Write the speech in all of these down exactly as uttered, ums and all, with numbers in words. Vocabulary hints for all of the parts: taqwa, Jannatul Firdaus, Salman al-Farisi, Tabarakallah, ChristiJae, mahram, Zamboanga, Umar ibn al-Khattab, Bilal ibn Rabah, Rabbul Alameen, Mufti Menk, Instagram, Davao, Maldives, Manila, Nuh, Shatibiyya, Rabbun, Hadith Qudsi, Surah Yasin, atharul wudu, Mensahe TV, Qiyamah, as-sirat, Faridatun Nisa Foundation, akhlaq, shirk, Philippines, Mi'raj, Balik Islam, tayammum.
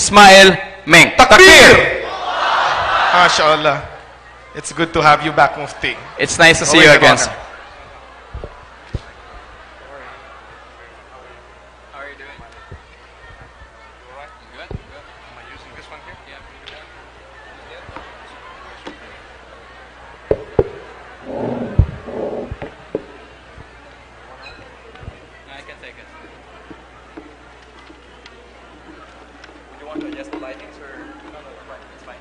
Ismail Menk. Takbir! MashaAllah. It's good to have you back, Mufti. It's nice to see Always you again. Sir. How are you doing? You alright? Good? Good. Am I using this one here? Yeah. I can take it. Would you want to adjust the lightings or no, no, it's fine. It's fine.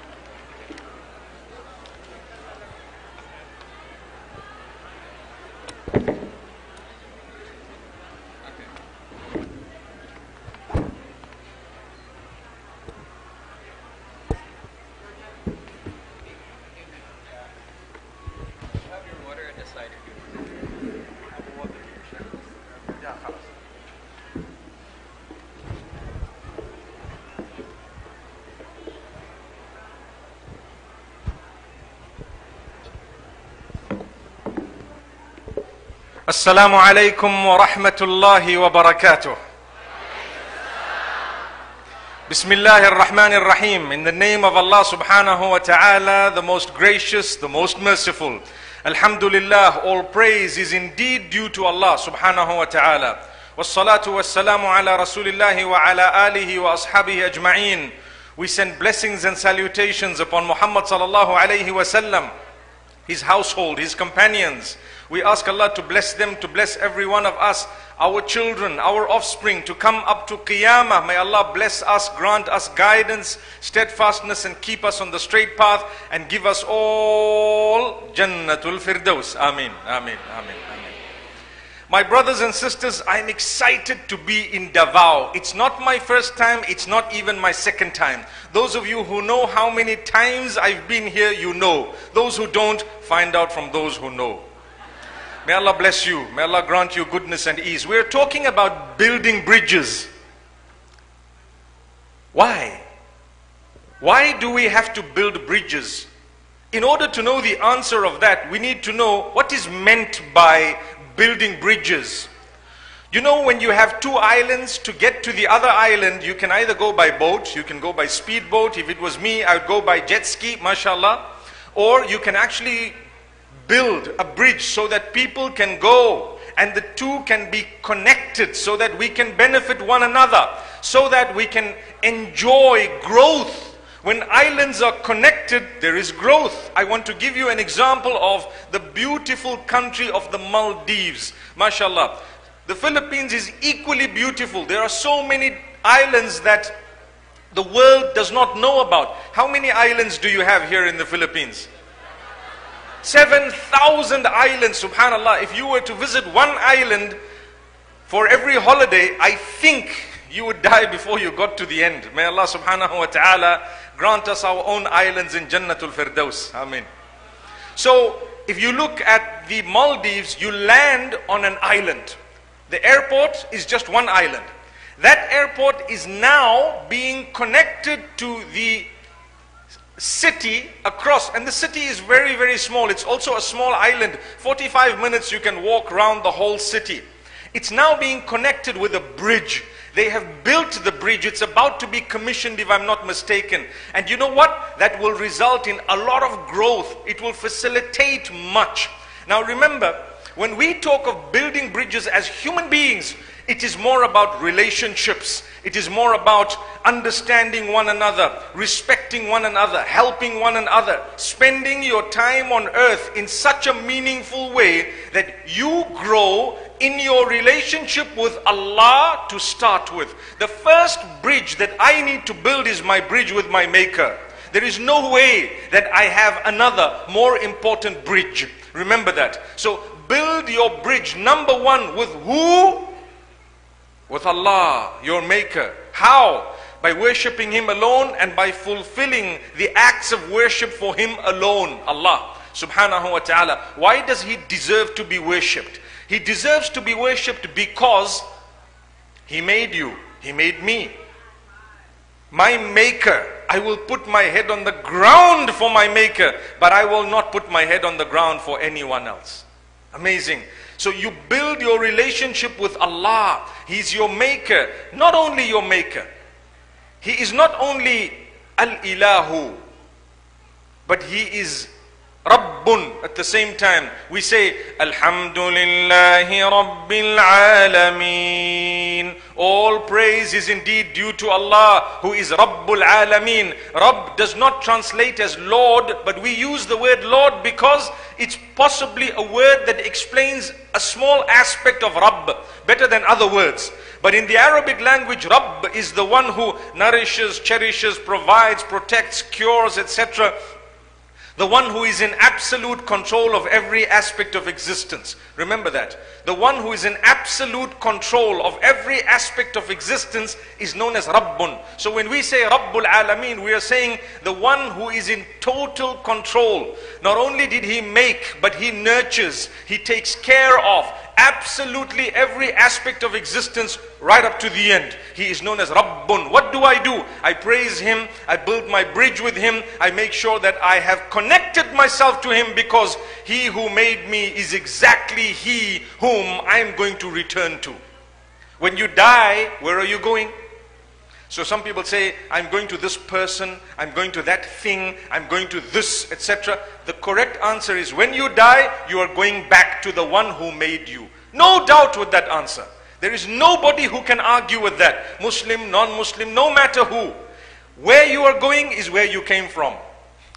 Assalamu alaikum wa rahmatullahi wa barakatuh. Bismillahir Rahmanir Rahim. In the name of Allah subhanahu wa ta'ala, the most gracious, the most merciful. Alhamdulillah, all praise is indeed due to Allah subhanahu wa ta'ala. Wassalatu wassalamu ala rasulillahi wa ala alihi wa ashabihi ajma'in. We send blessings and salutations upon Muhammad sallallahu alayhi wa sallam, his household, his companions. We ask Allah to bless them, to bless every one of us, our children, our offspring, to come up to Qiyamah. May Allah bless us, grant us guidance, steadfastness, and keep us on the straight path, and give us all Jannatul Firdaus. Ameen, Ameen, Ameen, Ameen. My brothers and sisters, I'm excited to be in Davao. It's not my first time, it's not even my second time. Those of you who know how many times I've been here, you know. Those who don't, find out from those who know. May Allah bless you. May Allah grant you goodness and ease. We're talking about building bridges. Why? Why do we have to build bridges? In order to know the answer of that, we need to know what is meant by building bridges. You know, when you have two islands, to get to the other island, you can either go by boat, you can go by speedboat. If it was me, I would go by jet ski, mashallah. Or you can actually build a bridge so that people can go and the two can be connected, so that we can benefit one another, so that we can enjoy growth. When islands are connected, there is growth. I want to give you an example of the beautiful country of the Maldives. Mashallah. The Philippines is equally beautiful. There are so many islands that the world does not know about. How many islands do you have here in the Philippines? seven thousand islands, subhanallah. If you were to visit one island for every holiday, I think you would die before you got to the end. May Allah subhanahu wa ta'ala grant us our own islands in Jannatul Firdaus. Ameen. So, if you look at the Maldives, you land on an island. The airport is just one island. That airport is now being connected to the city across, and the city is very very small. It's also a small island. Forty-five minutes you can walk around the whole city. It's now being connected with a bridge. They have built the bridge. It's about to be commissioned, if I'm not mistaken. And you know what? That will result in a lot of growth. It will facilitate much. Now remember, when we talk of building bridges as human beings, it is more about relationships. It is more about understanding one another, respecting one another, helping one another, spending your time on earth in such a meaningful way that you grow in your relationship with Allah to start with. The first bridge that I need to build is my bridge with my Maker. There is no way that I have another more important bridge. Remember that. So build your bridge, number one, with who? With Allah, your Maker. How? By worshipping Him alone and by fulfilling the acts of worship for Him alone. Allah subhanahu wa ta'ala. Why does He deserve to be worshipped? He deserves to be worshipped because He made you. He made me. My Maker. I will put my head on the ground for my Maker, but I will not put my head on the ground for anyone else. Amazing. So you build your relationship with Allah. He's your Maker. Not only your Maker, He is not only Al-Ilahu, but He is Rabbun at the same time. We say, Alhamdulillahi Rabbil Alameen. All praise is indeed due to Allah, who is Rabbul Alameen. Rabb does not translate as Lord, but we use the word Lord because it's possibly a word that explains a small aspect of Rabb better than other words. But in the Arabic language, Rabb is the one who nourishes, cherishes, provides, protects, cures, et cetera. The one who is in absolute control of every aspect of existence. Remember that. The one who is in absolute control of every aspect of existence is known as Rabbun. So when we say Rabbul Alameen, we are saying the one who is in total control. Not only did He make, but He nurtures. He takes care of absolutely every aspect of existence right up to the end. He is known as Rabbun. What do I do? I praise Him. I build my bridge with Him. I make sure that I have connected myself to Him, because He who made me is exactly He whom I am going to return to. When you die, where are you going? So some people say, I'm going to this person, I'm going to that thing, I'm going to this, et cetera. The correct answer is, when you die, you are going back to the one who made you. No doubt with that answer. There is nobody who can argue with that. Muslim, non-Muslim, no matter who. Where you are going is where you came from.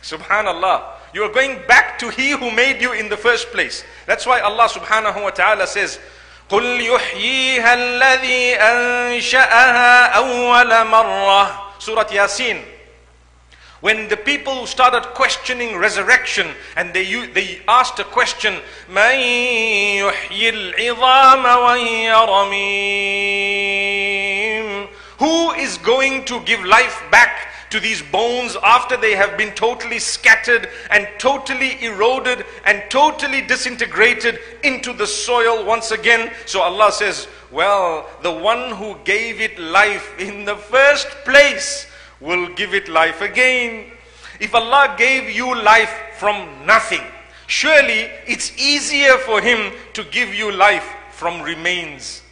Subhanallah. You are going back to He who made you in the first place. That's why Allah subhanahu wa ta'ala says, قُلْ يُحْيِيهَا الَّذِي أَنْشَأَهَا أَوَّلَ مَرَّةٍ. Surah Yasin. When the people started questioning resurrection, and they, they asked a question, مَنْ يُحْيِي الْعِظَامَ وَهِيَ رَمِيمٌ. Who is going to give life back to these bones after they have been totally scattered and totally eroded and totally disintegrated into the soil once again? So Allah says, well, the one who gave it life in the first place will give it life again. If Allah gave you life from nothing, surely it's easier for Him to give you life from remains.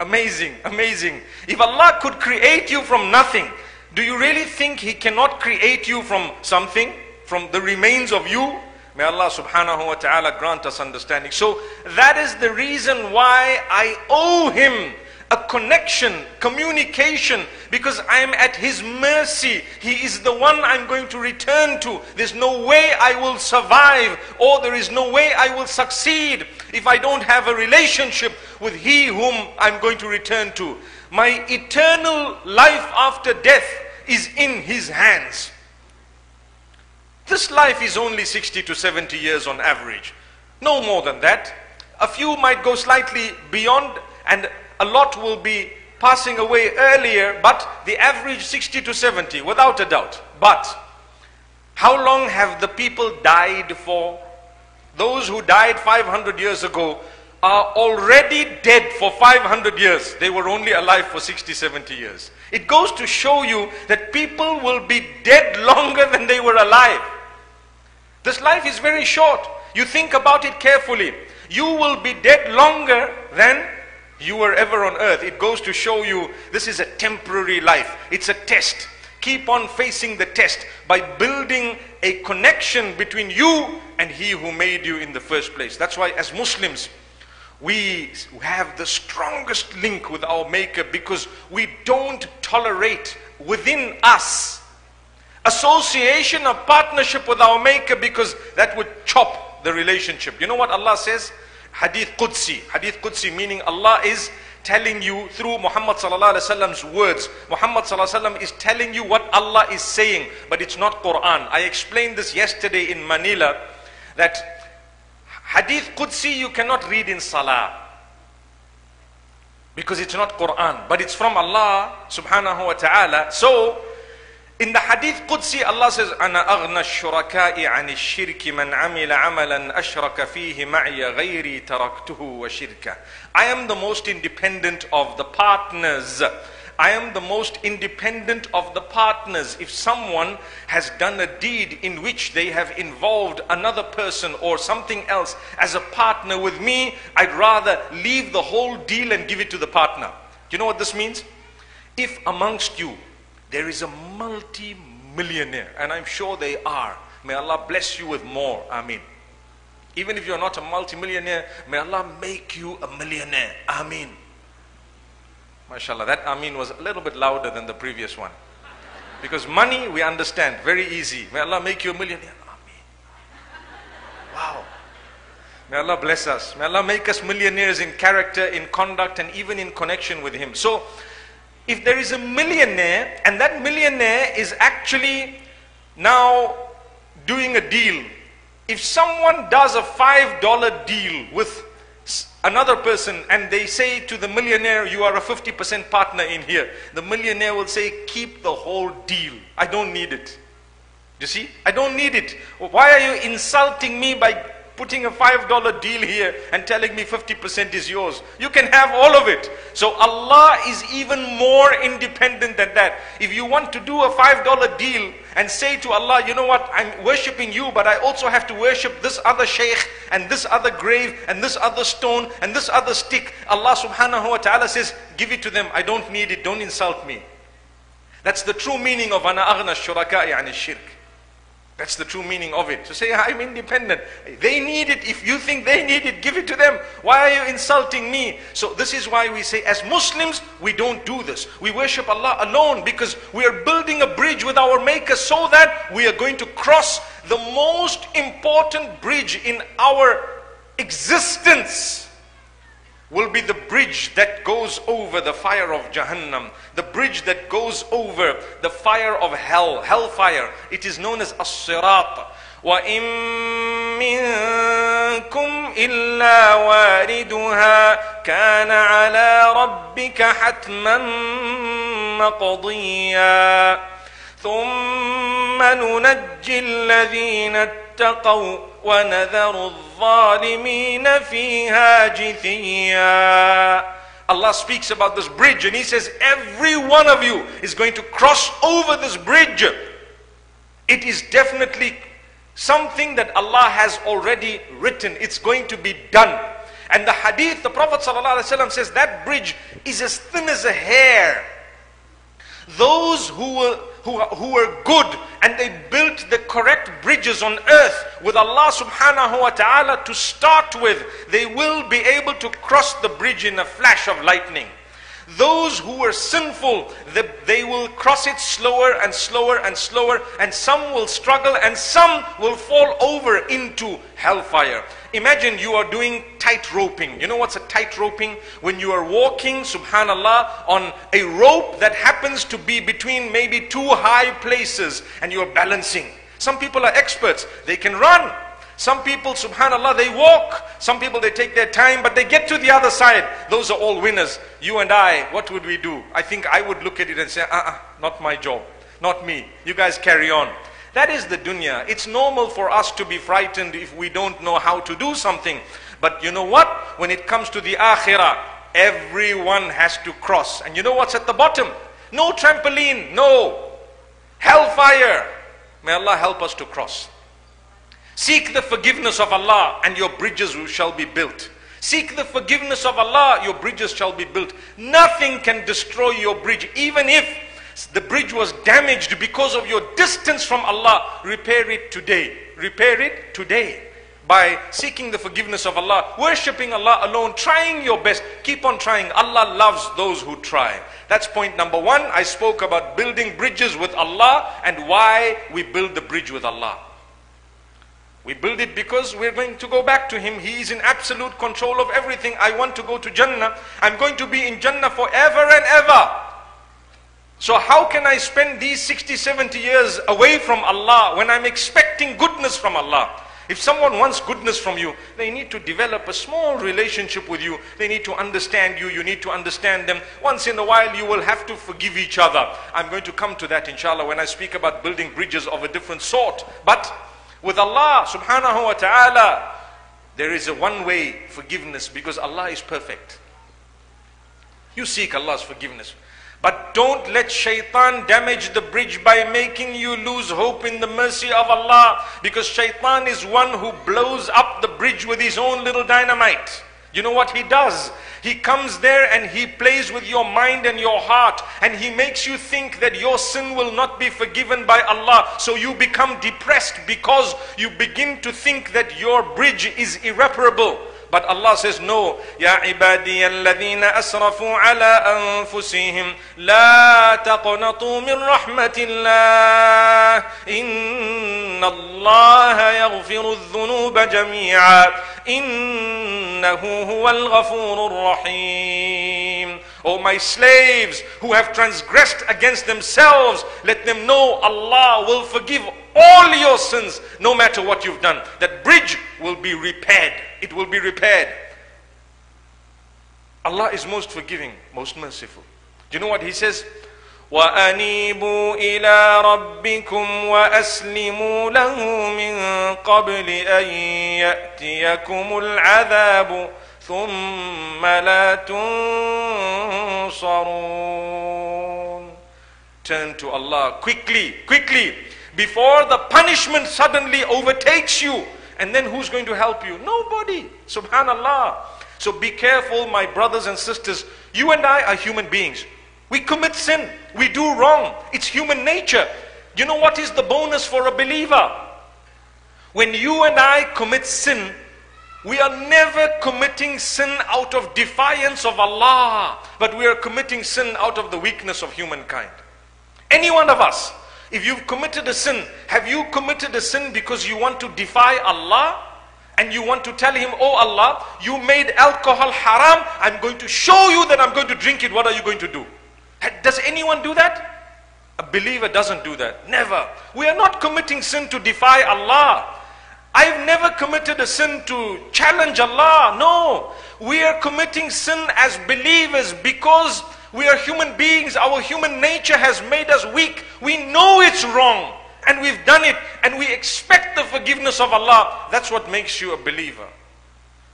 Amazing, amazing. If Allah could create you from nothing, do you really think He cannot create you from something, from the remains of you? May Allah subhanahu wa ta'ala grant us understanding. So that is the reason why I owe Him a connection, communication, because I am at His mercy. He is the one I'm going to return to. There's no way I will survive, or there is no way I will succeed if I don't have a relationship with He whom I'm going to return to. My eternal life after death is in His hands. This life is only sixty to seventy years on average. No more than that. A few might go slightly beyond, and a lot will be passing away earlier, but the average sixty to seventy, without a doubt. But how long have the people died for? Those who died five hundred years ago are already dead for five hundred years. They were only alive for sixty, seventy years. It goes to show you that people will be dead longer than they were alive. This life is very short. You think about it carefully. You will be dead longer than you were ever on earth. It goes to show you this is a temporary life. It's a test. Keep on facing the test by building a connection between you and He who made you in the first place. That's why as Muslims, we have the strongest link with our Maker, because we don't tolerate within us association or partnership with our Maker, because that would chop the relationship. You know what Allah says? Hadith Qudsi. Hadith Qudsi meaning Allah is telling you through Muhammad sallallahu alaihi wasallam's words. Muhammad sallallahu alaihi wasallam is telling you what Allah is saying, but it's not Quran. I explained this yesterday in Manila, that Hadith Qudsi you cannot read in Salah, because it's not Quran, but it's from Allah subhanahu wa ta'ala. So in the Hadith Qudsi, Allah says, أَنَا أَغْنَى الشُّرَكَاءِ عَنِ الشِّرْكِ مَنْ عَمِلَ عَمَلًا أَشْرَكَ فِيهِ مَعِيَ غَيْرِي تَرَكْتُهُ وَشِرْكَهُ. I am the most independent of the partners. I am the most independent of the partners. If someone has done a deed in which they have involved another person or something else as a partner with me, I'd rather leave the whole deal and give it to the partner. Do you know what this means? If amongst you there is a multi-millionaire, and I'm sure they are. May Allah bless you with more. Ameen. Even if you're not a multi-millionaire, may Allah make you a millionaire. Ameen. MashaAllah, that Ameen was a little bit louder than the previous one. Because money, we understand, very easy. May Allah make you a millionaire. Ameen. Wow. May Allah bless us. May Allah make us millionaires in character, in conduct, and even in connection with Him. So, if there is a millionaire, and that millionaire is actually now doing a deal. If someone does a five dollar deal with another person and they say to the millionaire, you are a fifty percent partner in here, the millionaire will say, keep the whole deal. I don't need it. You see? I don't need it. Why are you insulting me by putting a five dollar deal here and telling me fifty percent is yours? You can have all of it. So Allah is even more independent than that. If you want to do a five dollar deal and say to Allah, you know what, I'm worshipping you, but I also have to worship this other shaykh and this other grave and this other stone and this other stick. Allah subhanahu wa ta'ala says, give it to them. I don't need it. Don't insult me. That's the true meaning of ana aghna shuraka'i ani shirk. That's the true meaning of it. To say, I'm independent. They need it. If you think they need it, give it to them. Why are you insulting me? So this is why we say, as Muslims, we don't do this. We worship Allah alone because we are building a bridge with our Maker so that we are going to cross the most important bridge in our existence. Will be the bridge that goes over the fire of Jahannam, the bridge that goes over the fire of hell, hellfire. It is known as as-sirat. وَإِن مِّنكُمْ إِلَّا وَارِدُهَا كَانَ عَلَى رَبِّكَ حَتْمًا مَّقْضِيًّا ثُمَّ نُنَجِّي الَّذِينَ اتَّقَوْا وَنَذَرُ الظَّالِمِينَ فِيهَا جِثِيًّا. Allah speaks about this bridge and He says, every one of you is going to cross over this bridge. It is definitely something that Allah has already written. It's going to be done. And the hadith, the Prophet ﷺ says that bridge is as thin as a hair. Those who will Who, who were good and they built the correct bridges on earth with Allah subhanahu wa ta'ala to start with, they will be able to cross the bridge in a flash of lightning. Those who were sinful, they, they will cross it slower and slower and slower, and some will struggle and some will fall over into hellfire. Imagine you are doing tight roping. You know what's a tight roping? When you are walking, subhanallah, on a rope that happens to be between maybe two high places and you are balancing. Some people are experts. They can run. Some people, subhanallah, they walk. Some people, they take their time, but they get to the other side. Those are all winners. You and I, what would we do? I think I would look at it and say, uh-uh, not my job, not me. You guys carry on. That is the dunya. It's normal for us to be frightened if we don't know how to do something. But you know what? When it comes to the akhirah, everyone has to cross. And you know what's at the bottom? No trampoline, no. Hellfire. May Allah help us to cross. Seek the forgiveness of Allah and your bridges shall be built. Seek the forgiveness of Allah, your bridges shall be built. Nothing can destroy your bridge. Even if the bridge was damaged because of your distance from Allah, repair it today. Repair it today by seeking the forgiveness of Allah, worshipping Allah alone, trying your best. Keep on trying. Allah loves those who try. That's point number one. I spoke about building bridges with Allah and why we build the bridge with Allah. We build it because we're going to go back to Him. He is in absolute control of everything. I want to go to Jannah. I'm going to be in Jannah forever and ever. So how can I spend these sixty, seventy years away from Allah when I'm expecting goodness from Allah? If someone wants goodness from you, they need to develop a small relationship with you. They need to understand you. You need to understand them. Once in a while, you will have to forgive each other. I'm going to come to that, inshallah, when I speak about building bridges of a different sort. But with Allah subhanahu wa ta'ala, there is a one-way forgiveness because Allah is perfect. You seek Allah's forgiveness. But don't let shaitan damage the bridge by making you lose hope in the mercy of Allah. Because shaitan is one who blows up the bridge with his own little dynamite. You know what he does? He comes there and he plays with your mind and your heart, and he makes you think that your sin will not be forgiven by Allah. So you become depressed because you begin to think that your bridge is irreparable. But Allah says, no. Ya ibadiya alladhina asrafu ala anfusihim la taqnatu min rahmatillah inna allaha yaghfiru adh-dhunuba jami'a innahu huwal ghafurur rahim. O my slaves who have transgressed against themselves, let them know Allah will forgive all your sins, no matter what you've done. That bridge will be repaired. It will be repaired. Allah is most forgiving, most merciful. Do you know what He says? وَأَنِيبُوا إِلَىٰ رَبِّكُمْ وَأَسْلِمُوا لَهُ مِن قَبْلِ أَن يَأْتِيَكُمُ الْعَذَابُ ثُمَّ لَا تُنصَرُونَ. Turn to Allah quickly, quickly, before the punishment suddenly overtakes you. And then who's going to help you? Nobody. Subhanallah. So be careful, my brothers and sisters. You and I are human beings. We commit sin. We do wrong. It's human nature. You know what is the bonus for a believer? When you and I commit sin, we are never committing sin out of defiance of Allah, but we are committing sin out of the weakness of humankind. Any one of us, if you've committed a sin, have you committed a sin because you want to defy Allah and you want to tell Him, oh Allah, you made alcohol haram, I'm going to show you that I'm going to drink it, what are you going to do? Does anyone do that? A believer doesn't do that, never. We are not committing sin to defy Allah. I've never committed a sin to challenge Allah, no. We are committing sin as believers because we are human beings. Our human nature has made us weak. We know it's wrong and we've done it, and we expect the forgiveness of Allah. That's what makes you a believer.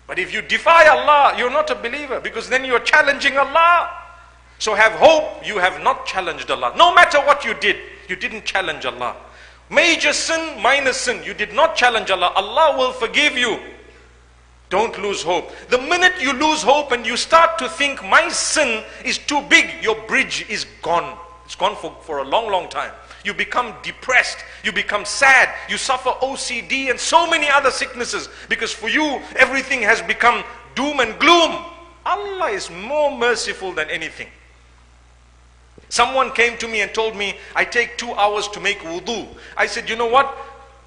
But if you defy Allah, you're not a believer, because then you're challenging Allah. So have hope, you have not challenged Allah. No matter what you did, you didn't challenge Allah. Major sin, minor sin, you did not challenge Allah. Allah will forgive you. Don't lose hope. The minute you lose hope and you start to think my sin is too big, your bridge is gone. It's gone for, for a long, long time. You become depressed. You become sad. You suffer O C D and so many other sicknesses, because for you, everything has become doom and gloom. Allah is more merciful than anything. Someone came to me and told me, I take two hours to make wudu. I said, you know what?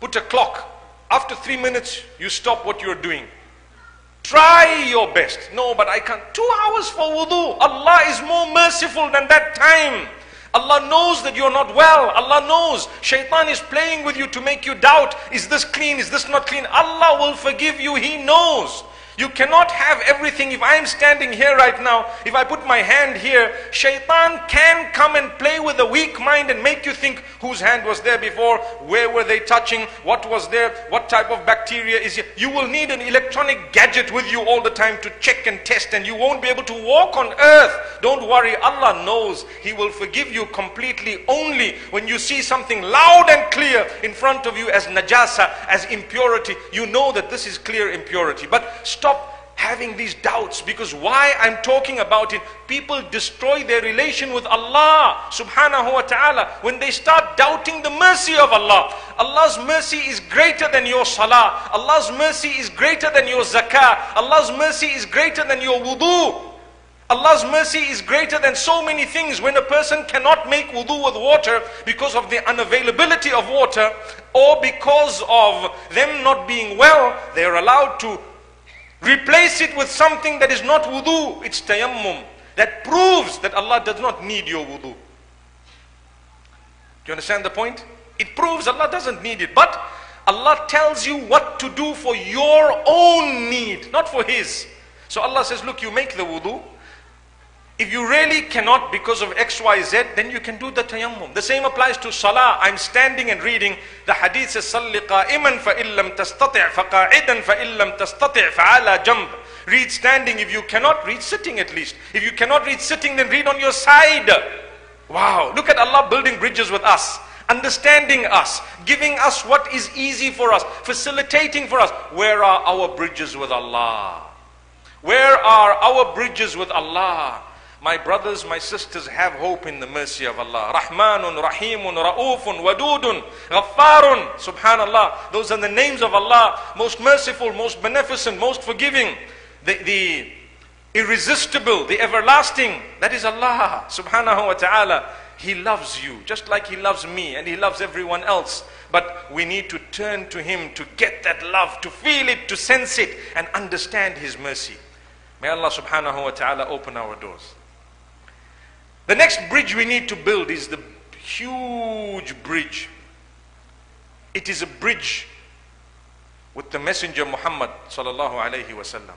Put a clock. After three minutes, you stop what you're doing. Try your best. No, but I can't. Two hours for wudu. Allah is more merciful than that time. Allah knows that you're not well. Allah knows. Shaitan is playing with you to make you doubt. Is this clean? Is this not clean? Allah will forgive you. He knows. You cannot have everything. If I'm standing here right now, if I put my hand here, Shaitan can come and play with a weak mind and make you think whose hand was there before, where were they touching, what was there, what type of bacteria is here. You will need an electronic gadget with you all the time to check and test, and you won't be able to walk on earth. Don't worry, Allah knows. He will forgive you completely only when you see something loud and clear in front of you as najasa, as impurity. You know that this is clear impurity. But stop Stop having these doubts, because why I'm talking about it, people destroy their relation with Allah subhanahu wa ta'ala when they start doubting the mercy of Allah. Allah's mercy is greater than your salah. Allah's mercy is greater than your zakah. Allah's mercy is greater than your wudu. Allah's mercy is greater than so many things. When a person cannot make wudu with water because of the unavailability of water, or because of them not being well, they are allowed to replace it with something that is not wudu. It's tayammum. That proves that Allah does not need your wudu. Do you understand the point? It proves Allah doesn't need it. But Allah tells you what to do for your own need, not for His. So Allah says, look, you make the wudu. If you really cannot because of X, Y, Z, then you can do the tayammum. The same applies to salah. I'm standing and reading. The hadith says, Salli qa'iman fa illam tastati' fa qa'idan fa illam tastati' fa ala jamb. Read standing. If you cannot, read sitting at least. If you cannot read sitting, then read on your side. Wow. Look at Allah building bridges with us, understanding us, giving us what is easy for us, facilitating for us. Where are our bridges with Allah? Where are our bridges with Allah? My brothers, my sisters, have hope in the mercy of Allah. Rahmanun, Rahimun, Raufun, Wadudun, Ghaffarun. Subhanallah. Those are the names of Allah. Most merciful, most beneficent, most forgiving. The, the irresistible, the everlasting. That is Allah. Subhanahu wa ta'ala. He loves you just like He loves me, and He loves everyone else. But we need to turn to Him to get that love, to feel it, to sense it, and understand His mercy. May Allah subhanahu wa ta'ala open our doors. The next bridge we need to build is the huge bridge. It is a bridge with the Messenger Muhammad sallallahu alayhi wa sallam.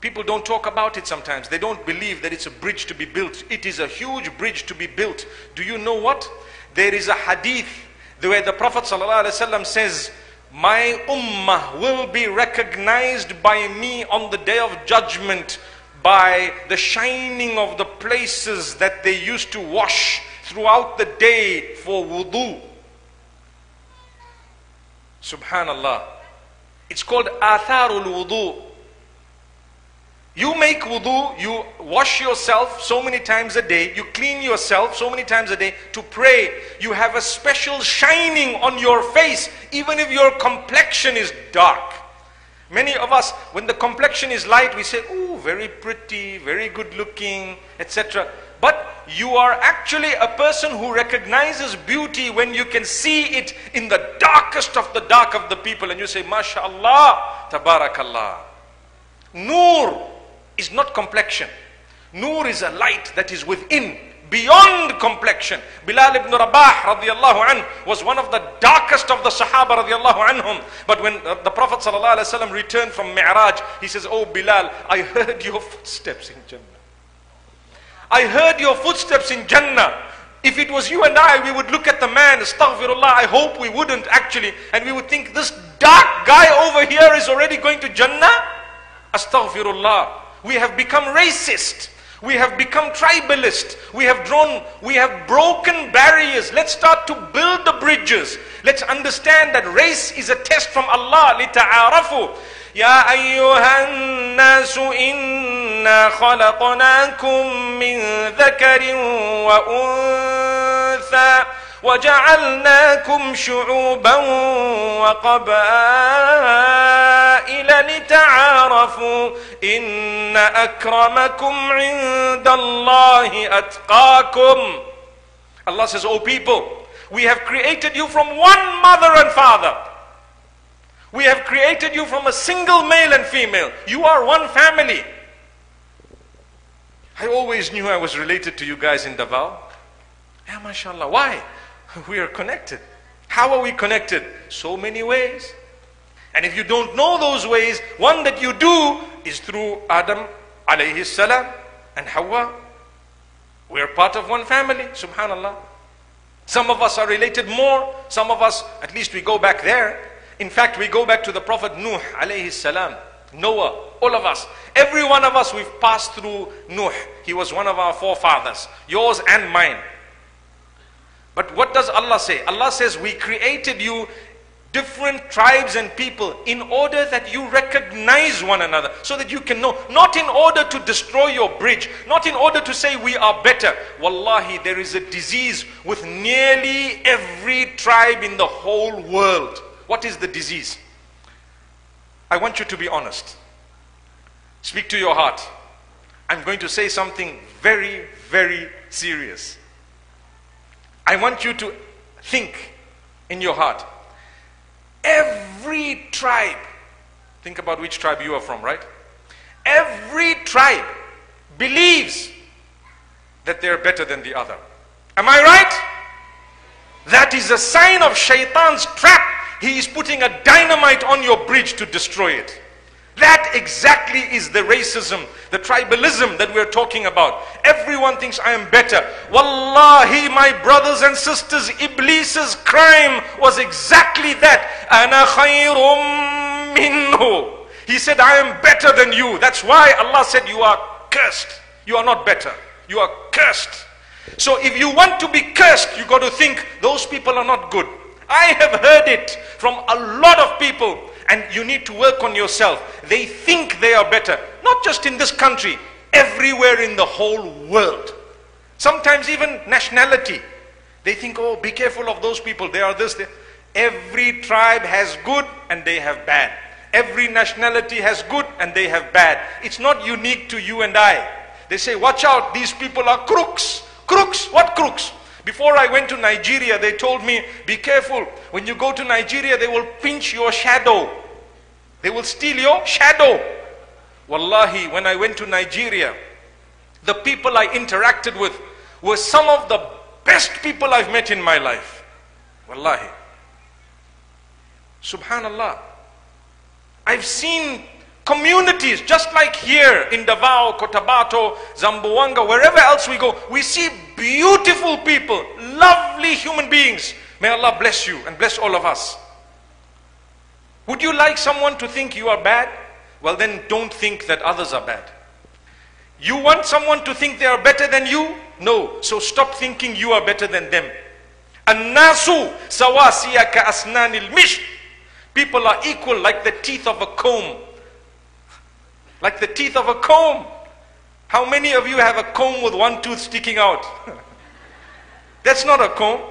People don't talk about it sometimes. They don't believe that it's a bridge to be built. It is a huge bridge to be built. Do you know what? There is a hadith where the Prophet ﷺ says, my ummah will be recognized by me on the day of judgment by the shining of the places that they used to wash throughout the day for wudu. Subhanallah. It's called atharul wudu. You make wudu, you wash yourself so many times a day, you clean yourself so many times a day to pray. You have a special shining on your face, even if your complexion is dark. Many of us, when the complexion is light, we say, ooh, very pretty, very good looking, et cetera. But you are actually a person who recognizes beauty when you can see it in the darkest of the dark of the people. And you say, MashaAllah, Tabarakallah. Noor is not complexion. Noor is a light that is within, beyond complexion. Bilal ibn Rabah radiyallahu anh was one of the darkest of the Sahaba radiyallahu anhum. But when the Prophet sallallahu alaihi wasallam returned from Mi'raj, he says, oh Bilal, I heard your footsteps in Jannah. I heard your footsteps in Jannah. If it was you and I, we would look at the man, astaghfirullah, I hope we wouldn't actually. And we would think, this dark guy over here is already going to Jannah? Astaghfirullah. We have become racist. We have become tribalist. We have drawn, we have broken barriers. Let's start to build the bridges. Let's understand that race is a test from Allah. لِتَعَارَفُوا يَا أَيُّهَا النَّاسُ إِنَّا خَلَقْنَاكُم مِّن ذَكَرٍ وَأُنثَى وَجَعَلْنَاكُمْ شُعُوبًا وَقَبَائِلَ لِتَعَارَفُوا إِنَّ أَكْرَمَكُمْ عِنْدَ اللَّهِ أَتْقَاكُمْ. Allah says, O people, we have created you from one mother and father. We have created you from a single male and female. You are one family. I always knew I was related to you guys in Davao. Yeah, mashallah. Why? We are connected. How are we connected? So many ways. And if you don't know those ways, one that you do is through Adam alayhi salam and Hawa. We are part of one family, subhanallah. Some of us are related more, some of us, at least we go back there. In fact, we go back to the Prophet Nuh alayhi salam, Noah, all of us. Every one of us, we've passed through Nuh. He was one of our forefathers, yours and mine. But what does Allah say? Allah says, we created you different tribes and people in order that you recognize one another, so that you can know. Not in order to destroy your bridge, not in order to say we are better. Wallahi, there is a disease with nearly every tribe in the whole world. What is the disease? I want you to be honest. Speak to your heart. I'm going to say something very, very serious. I want you to think in your heart. Every tribe, think about which tribe you are from, right? Every tribe believes that they are better than the other. Am I right? That is a sign of Shaitan's trap. He is putting a dynamite on your bridge to destroy it. That exactly is the racism, the tribalism that we're talking about. Everyone thinks I am better. Wallahi, my brothers and sisters, Iblis's crime was exactly that. Ana khayrum minhu. He said, I am better than you. That's why Allah said, you are cursed. You are not better. You are cursed. So if you want to be cursed, you got to think, those people are not good. I have heard it from a lot of people. and you need to work on yourself. They think they are better, not just in this country, everywhere in the whole world. Sometimes even nationality. They think, oh, be careful of those people, they are this. They... Every tribe has good and they have bad. Every nationality has good and they have bad. It's not unique to you and I. They say, watch out, these people are crooks. Crooks? What crooks? Before I went to Nigeria, they told me, be careful. When you go to Nigeria, they will pinch your shadow. They will steal your shadow. Wallahi, when I went to Nigeria, the people I interacted with were some of the best people I've met in my life. Wallahi. Subhanallah. I've seen communities just like here in Davao, Kotabato, Zamboanga, wherever else we go, we see beautiful people, lovely human beings. May Allah bless you and bless all of us. Would you like someone to think you are bad? Well, then don't think that others are bad. You want someone to think they are better than you? No. So stop thinking you are better than them. Annasu sawasiya ka asnanil mish. People are equal like the teeth of a comb. Like the teeth of a comb. How many of you have a comb with one tooth sticking out? That's not a comb.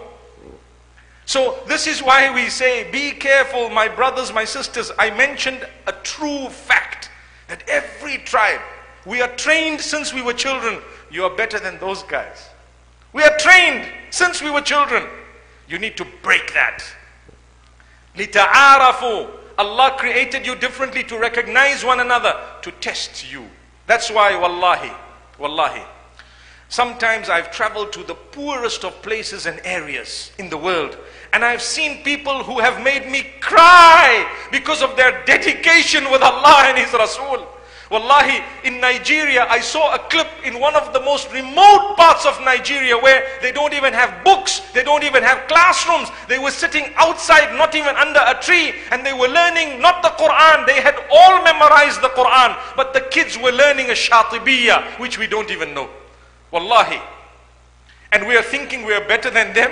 So this is why we say, be careful, my brothers, my sisters. I mentioned a true fact that every tribe, we are trained since we were children, you are better than those guys. We are trained since we were children. You need to break that. لِتَعَارَفُوا. Allah created you differently to recognize one another, to test you. That's why, wallahi, wallahi, sometimes I've traveled to the poorest of places and areas in the world, and I've seen people who have made me cry because of their dedication with Allah and His Rasul. Wallahi, in Nigeria, I saw a clip in one of the most remote parts of Nigeria where they don't even have books, they don't even have classrooms. They were sitting outside, not even under a tree, and they were learning not the Quran. They had all memorized the Quran, but the kids were learning a Shatibiyya, which we don't even know. Wallahi. And we are thinking we are better than them.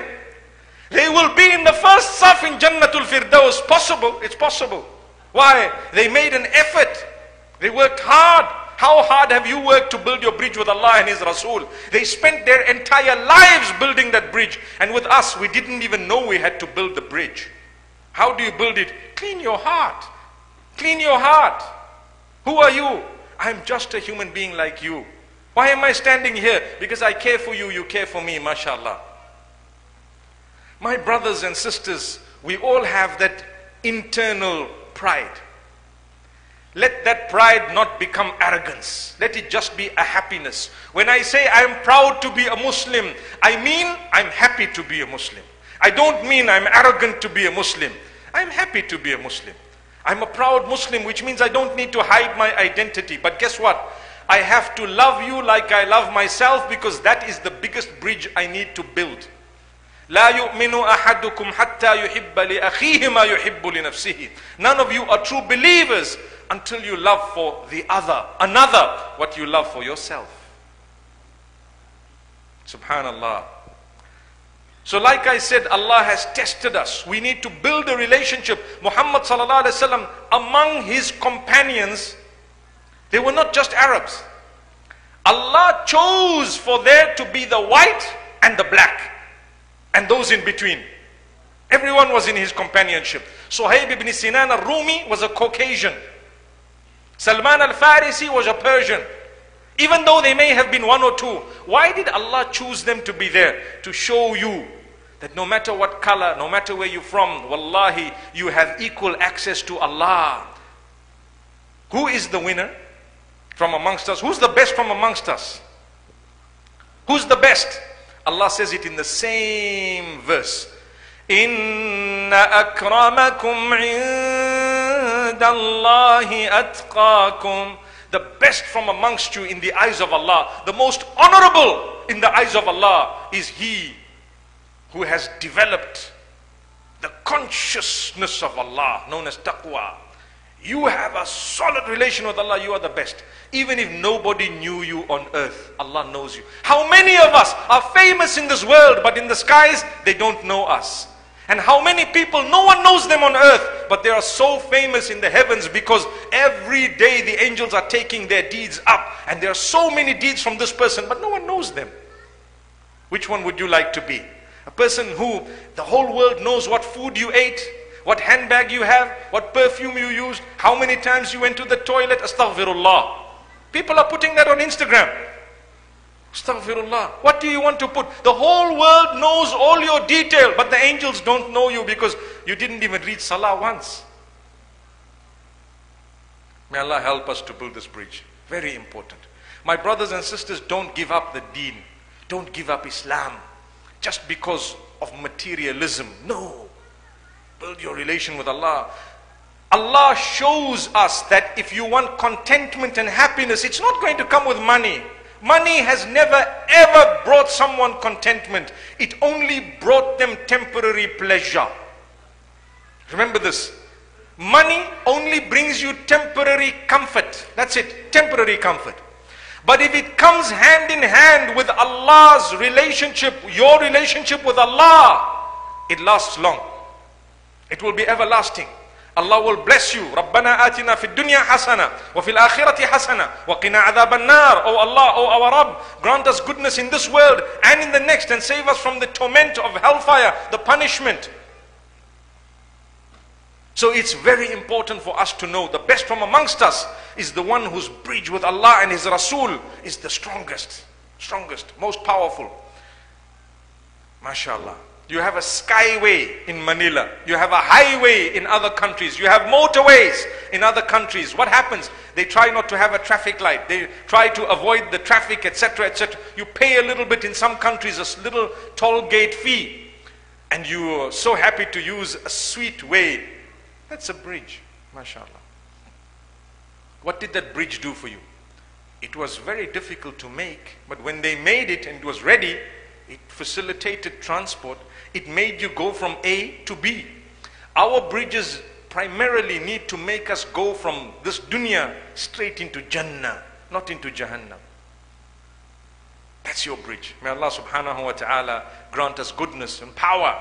They will be in the first saf in Jannatul Firdaus. Possible, it's possible. Why? They made an effort. They worked hard. How hard have you worked to build your bridge with Allah and His Rasul? They spent their entire lives building that bridge. And with us, we didn't even know we had to build the bridge. How do you build it? Clean your heart. Clean your heart. Who are you? I'm just a human being like you. Why am I standing here? Because I care for you, you care for me, mashallah. My brothers and sisters, we all have that internal pride. Let that pride not become arrogance. Let it just be a happiness. When I say I'm proud to be a Muslim, I mean I'm happy to be a Muslim. I don't mean I'm arrogant to be a Muslim. I'm happy to be a Muslim. I'm a proud Muslim, which means I don't need to hide my identity. But guess what? I have to love you like I love myself, because that is the biggest bridge I need to build. None of you are true believers until you love for the other, another, what you love for yourself. Subhanallah. So like I said, Allah has tested us. We need to build a relationship. Muhammad sallallahu alaihi wasallam, among his companions, they were not just Arabs. Allah chose for there to be the white and the black, and those in between. Everyone was in his companionship. Suhaib ibn Sinan Rumi was a Caucasian. Salman al-Farisi was a Persian. Even though they may have been one or two, why did Allah choose them to be there? To show you that no matter what color, no matter where you're from, wallahi, you have equal access to Allah. Who is the winner from amongst us? Who's the best from amongst us? Who's the best? Allah says it in the same verse. Inna akramakum indallahi atqakum. The best from amongst you in the eyes of Allah, the most honorable in the eyes of Allah, is he who has developed the consciousness of Allah, known as taqwa. You have a solid relation with Allah, you are the best. Even if nobody knew you on earth, Allah knows you. How many of us are famous in this world, but in the skies, they don't know us? And how many people, no one knows them on earth, but they are so famous in the heavens because every day the angels are taking their deeds up. And there are so many deeds from this person, but no one knows them. Which one would you like to be? A person who the whole world knows what food you ate, what handbag you have, what perfume you used, how many times you went to the toilet. Astaghfirullah. People are putting that on Instagram. Astaghfirullah. What do you want to put? The whole world knows all your detail, but the angels don't know you because you didn't even read Salah once. May Allah help us to build this bridge. Very important. My brothers and sisters, don't give up the deen. Don't give up Islam just because of materialism. No. Build your relation with Allah. Allah shows us that if you want contentment and happiness, it's not going to come with money. Money has never ever brought someone contentment. It only brought them temporary pleasure. Remember this. Money only brings you temporary comfort. That's it. Temporary comfort. But if it comes hand in hand with Allah's relationship, your relationship with Allah, it lasts long. It will be everlasting. Allah will bless you. Rabbana atina fid dunya hasana wa fil akhirati hasana wa qina adhaban nar. Oh Allah, oh our Rabb, grant us goodness in this world and in the next, and save us from the torment of hellfire, the punishment. So it's very important for us to know the best from amongst us is the one whose bridge with Allah and His Rasul is the strongest, strongest, most powerful. MashaAllah. You have a skyway in Manila. You have a highway in other countries. You have motorways in other countries. What happens? They try not to have a traffic light. They try to avoid the traffic, et cetera, et cetera. You pay a little bit in some countries, a little toll gate fee. And you are so happy to use a sweet way. That's a bridge, mashallah. What did that bridge do for you? It was very difficult to make, but when they made it and it was ready, it facilitated transport. It made you go from A to B. Our bridges primarily need to make us go from this dunya straight into Jannah, not into Jahannam. That's your bridge. May Allah subhanahu wa ta'ala grant us goodness and power.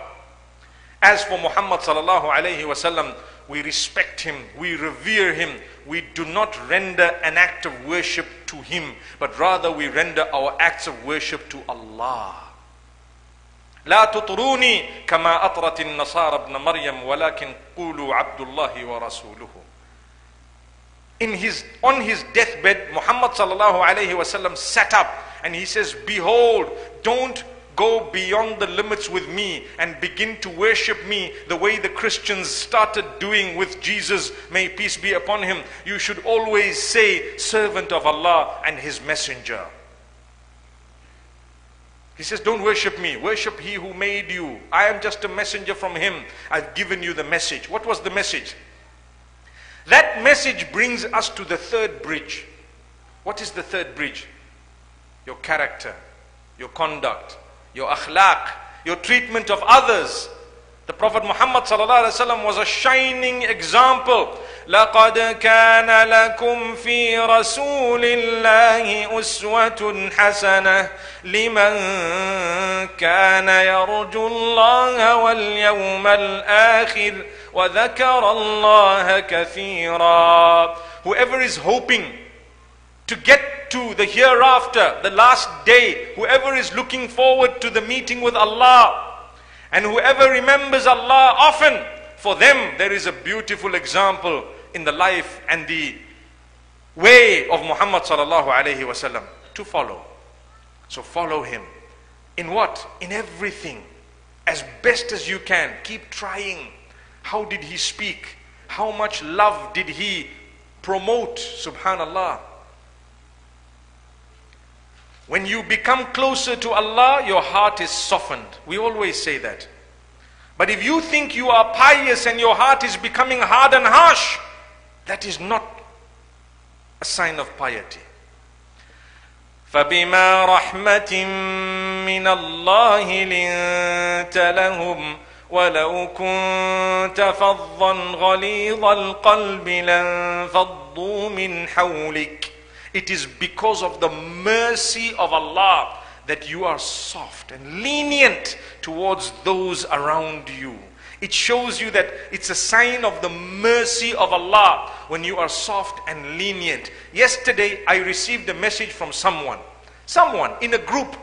As for Muhammad sallallahu alayhi wa sallam, we respect him, we revere him. We do not render an act of worship to him, but rather we render our acts of worship to Allah. لا تطروني كما أطرت النصارى ابن مريم ولكن قولوا عبد الله ورسوله. In his, on his deathbed, Muhammad sallallahu alayhi wa sallam sat up and he says, behold, don't go beyond the limits with me and begin to worship me the way the Christians started doing with Jesus. May peace be upon him. You should always say, servant of Allah and his messenger. He says, don't worship me. Worship he who made you. I am just a messenger from him. I've given you the message. What was the message? That message brings us to the third bridge. What is the third bridge? Your character, your conduct, your akhlaq, your treatment of others. The Prophet Muhammad sallallahu alaihi wasallam was a shining example. لَقَدْ كَانَ لَكُمْ فِي رَسُولِ اللَّهِ أُسْوَةٌ حَسَنَةٌ لِمَنْ كَانَ يَرْجُو اللَّهَ وَالْيَوْمَ الْآخِرِ وَذَكَرَ اللَّهَ كَثِيرًا. Whoever is hoping to get to the hereafter, the last day, whoever is looking forward to the meeting with Allah, and whoever remembers Allah often, for them there is a beautiful example in the life and the way of Muhammad sallallahu alaihi wasallam to follow. So follow him. In what? In everything. As best as you can. Keep trying. How did he speak? How much love did he promote? Subhanallah. When you become closer to Allah, your heart is softened. We always say that. But if you think you are pious and your heart is becoming hard and harsh, that is not a sign of piety. فَبِمَا رَحْمَةٍ مِّنَ اللَّهِ لِنْتَ لَهُمْ وَلَوْ كُنْتَ فَضًّا غَلِيظَ الْقَلْبِ لَنْفَضُّوا مِنْ حَوْلِكَ. It is because of the mercy of Allah that you are soft and lenient towards those around you. It shows you that it's a sign of the mercy of Allah when you are soft and lenient. Yesterday, I received a message from someone, someone in a group.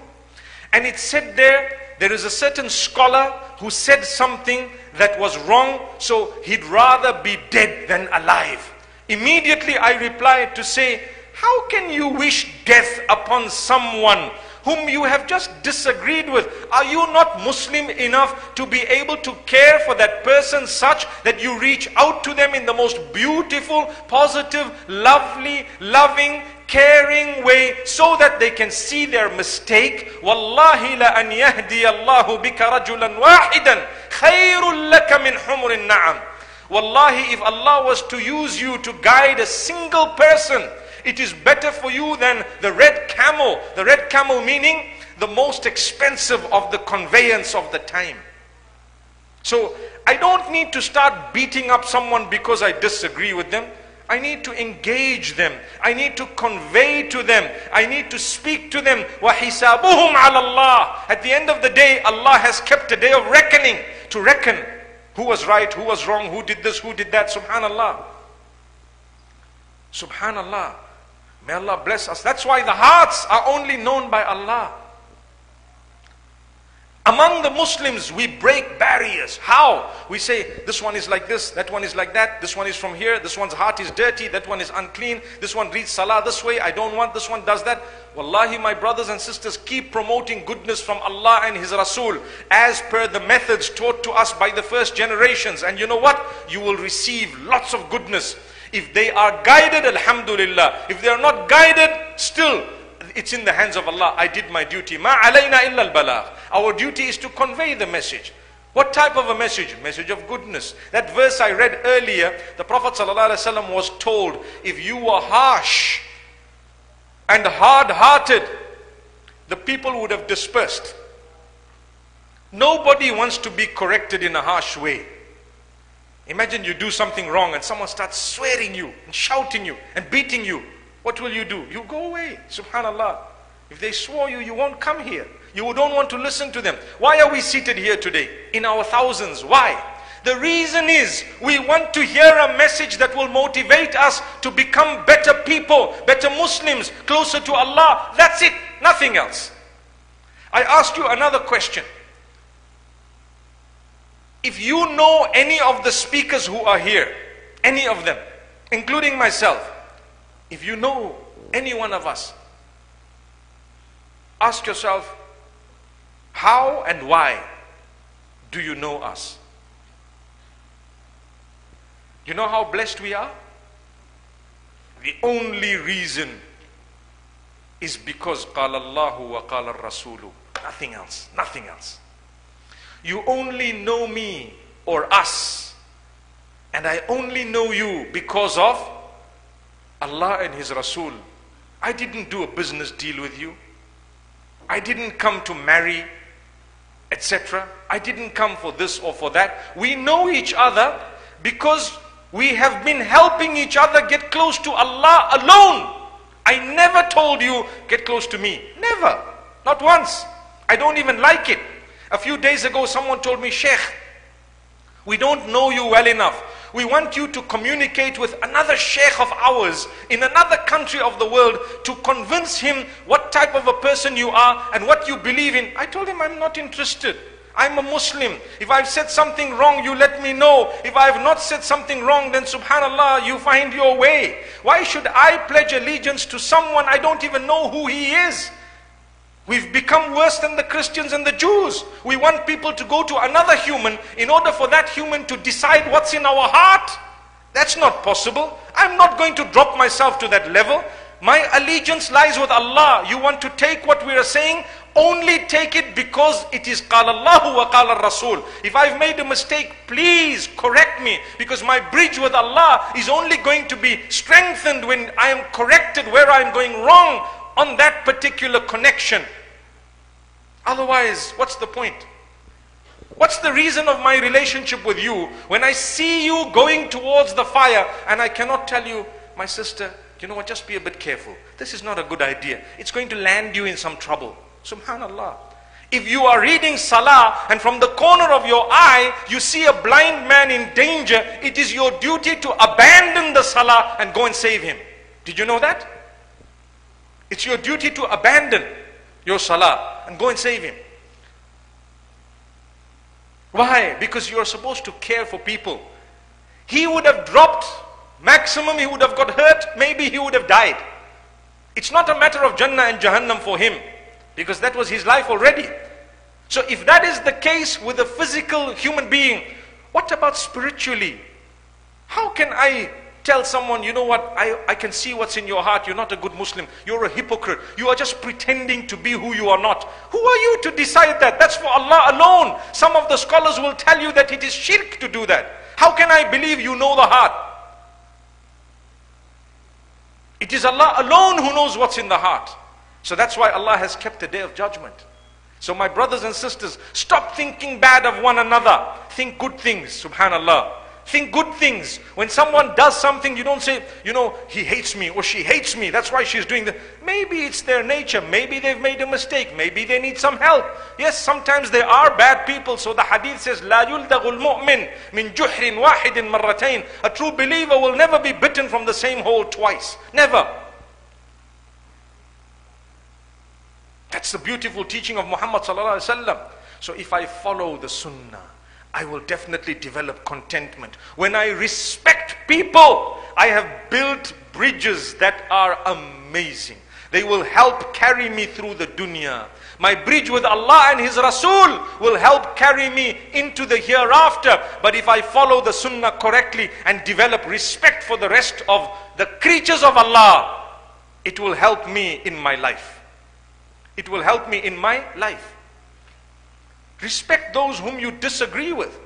And it said there, there is a certain scholar who said something that was wrong, so he'd rather be dead than alive. Immediately, I replied to say, how can you wish death upon someone whom you have just disagreed with? Are you not Muslim enough to be able to care for that person such that you reach out to them in the most beautiful, positive, lovely, loving, caring way so that they can see their mistake? Wallahi la an yahdi Allahu bika rajulan wahidan khairul laka min humurin na'am. Wallahi, if Allah was to use you to guide a single person, it is better for you than the red camel. The red camel meaning the most expensive of the conveyance of the time. So I don't need to start beating up someone because I disagree with them. I need to engage them. I need to convey to them. I need to speak to them. وَحِسَابُهُمْ عَلَى اللَّهِ. At the end of the day, Allah has kept a day of reckoning to reckon who was right, who was wrong, who did this, who did that. Subhanallah. Subhanallah. May Allah bless us. That's why the hearts are only known by Allah. Among the Muslims, we break barriers. How? We say, this one is like this, that one is like that, this one is from here, this one's heart is dirty, that one is unclean, this one reads salah this way, I don't want, this one does that. Wallahi, my brothers and sisters, keep promoting goodness from Allah and His Rasul as per the methods taught to us by the first generations. And you know what? You will receive lots of goodness. If they are guided, alhamdulillah. If they are not guided, still, it's in the hands of Allah. I did my duty. Ma alayna illa al-balagh. Our duty is to convey the message. What type of a message? Message of goodness. That verse I read earlier, the Prophet ﷺ was told, if you were harsh and hard-hearted, the people would have dispersed. Nobody wants to be corrected in a harsh way. Imagine you do something wrong and someone starts swearing you and shouting you and beating you. What will you do? You go away. Subhanallah. If they swore you, you won't come here. You don't want to listen to them. Why are we seated here today in our thousands? Why? The reason is we want to hear a message that will motivate us to become better people, better Muslims, closer to Allah. That's it. Nothing else. I ask you another question. If you know any of the speakers who are here, any of them, including myself, if you know any one of us, ask yourself, how and why do you know us? You know how blessed we are? The only reason is because قال الله وقال الرسول. Nothing else, nothing else. You only know me or us, and I only know you because of Allah and His Rasul. I didn't do a business deal with you. I didn't come to marry, et cetera. I didn't come for this or for that. We know each other because we have been helping each other get close to Allah alone. I never told you, get close to me. Never. Not once. I don't even like it. A few days ago, someone told me, Sheikh, we don't know you well enough. We want you to communicate with another Sheikh of ours in another country of the world to convince him what type of a person you are and what you believe in. I told him, I'm not interested. I'm a Muslim. If I've said something wrong, you let me know. If I've not said something wrong, then subhanallah, you find your way. Why should I pledge allegiance to someone I don't even know who he is? We've become worse than the Christians and the Jews. We want people to go to another human in order for that human to decide what's in our heart. That's not possible. I'm not going to drop myself to that level. My allegiance lies with Allah. You want to take what we are saying? Only take it because it is قال الله وقال الرسول. If I've made a mistake, please correct me, because my bridge with Allah is only going to be strengthened when I am corrected where I'm going wrong on that particular connection. Otherwise, what's the point? What's the reason of my relationship with you when I see you going towards the fire and I cannot tell you, my sister, you know what, just be a bit careful. This is not a good idea. It's going to land you in some trouble. Subhanallah. If you are reading Salah and from the corner of your eye you see a blind man in danger, it is your duty to abandon the Salah and go and save him. Did you know that? It's your duty to abandon your Salah and go and save him. Why? Because you are supposed to care for people. He would have dropped, maximum he would have got hurt, maybe he would have died. It's not a matter of Jannah and Jahannam for him, because that was his life already. So if that is the case with a physical human being, what about spiritually? How can I tell someone, you know what, I, I can see what's in your heart, you're not a good Muslim, you're a hypocrite, you are just pretending to be who you are not. Who are you to decide that? That's for Allah alone. Some of the scholars will tell you that it is shirk to do that. How can I believe you know the heart? It is Allah alone who knows what's in the heart. So that's why Allah has kept the day of judgment. So my brothers and sisters, stop thinking bad of one another. Think good things, subhanallah. Think good things. When someone does something, you don't say, you know, he hates me or she hates me, that's why she's doing that. Maybe it's their nature, maybe they've made a mistake, maybe they need some help. Yes, sometimes they are bad people. So the hadith says, La yuldagul mu'min min juhrin wahidin marratain. A true believer will never be bitten from the same hole twice. Never. That's the beautiful teaching of Muhammad sallallahu alaihi wasallam. So if I follow the sunnah, I will definitely develop contentment. When I respect people, I have built bridges that are amazing. They will help carry me through the dunya. My bridge with Allah and His Rasul will help carry me into the hereafter. But if I follow the sunnah correctly and develop respect for the rest of the creatures of Allah, it will help me in my life. It will help me in my life. Respect those whom you disagree with.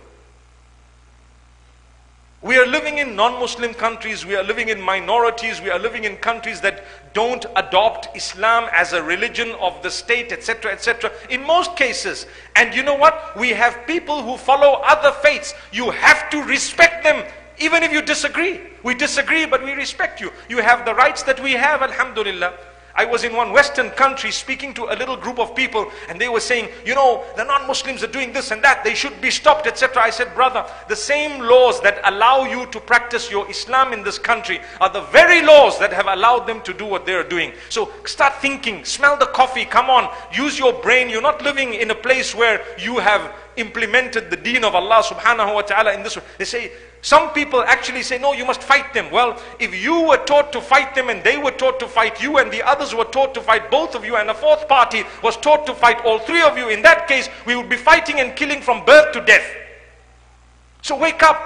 We are living in non-Muslim countries, we are living in minorities, we are living in countries that don't adopt Islam as a religion of the state, et cetera, et cetera, in most cases. And you know what? We have people who follow other faiths. You have to respect them, even if you disagree. We disagree, but we respect you. You have the rights that we have, alhamdulillah. I was in one Western country speaking to a little group of people, and they were saying, you know, the non-Muslims are doing this and that, they should be stopped, et cetera. I said, brother, the same laws that allow you to practice your Islam in this country are the very laws that have allowed them to do what they are doing. So start thinking, smell the coffee, come on, use your brain. You're not living in a place where you have implemented the deen of Allah subhanahu wa ta'ala in this way. They say, some people actually say, no, you must fight them. Well, if you were taught to fight them and they were taught to fight you and the others were taught to fight both of you and a fourth party was taught to fight all three of you, in that case, we would be fighting and killing from birth to death. So wake up,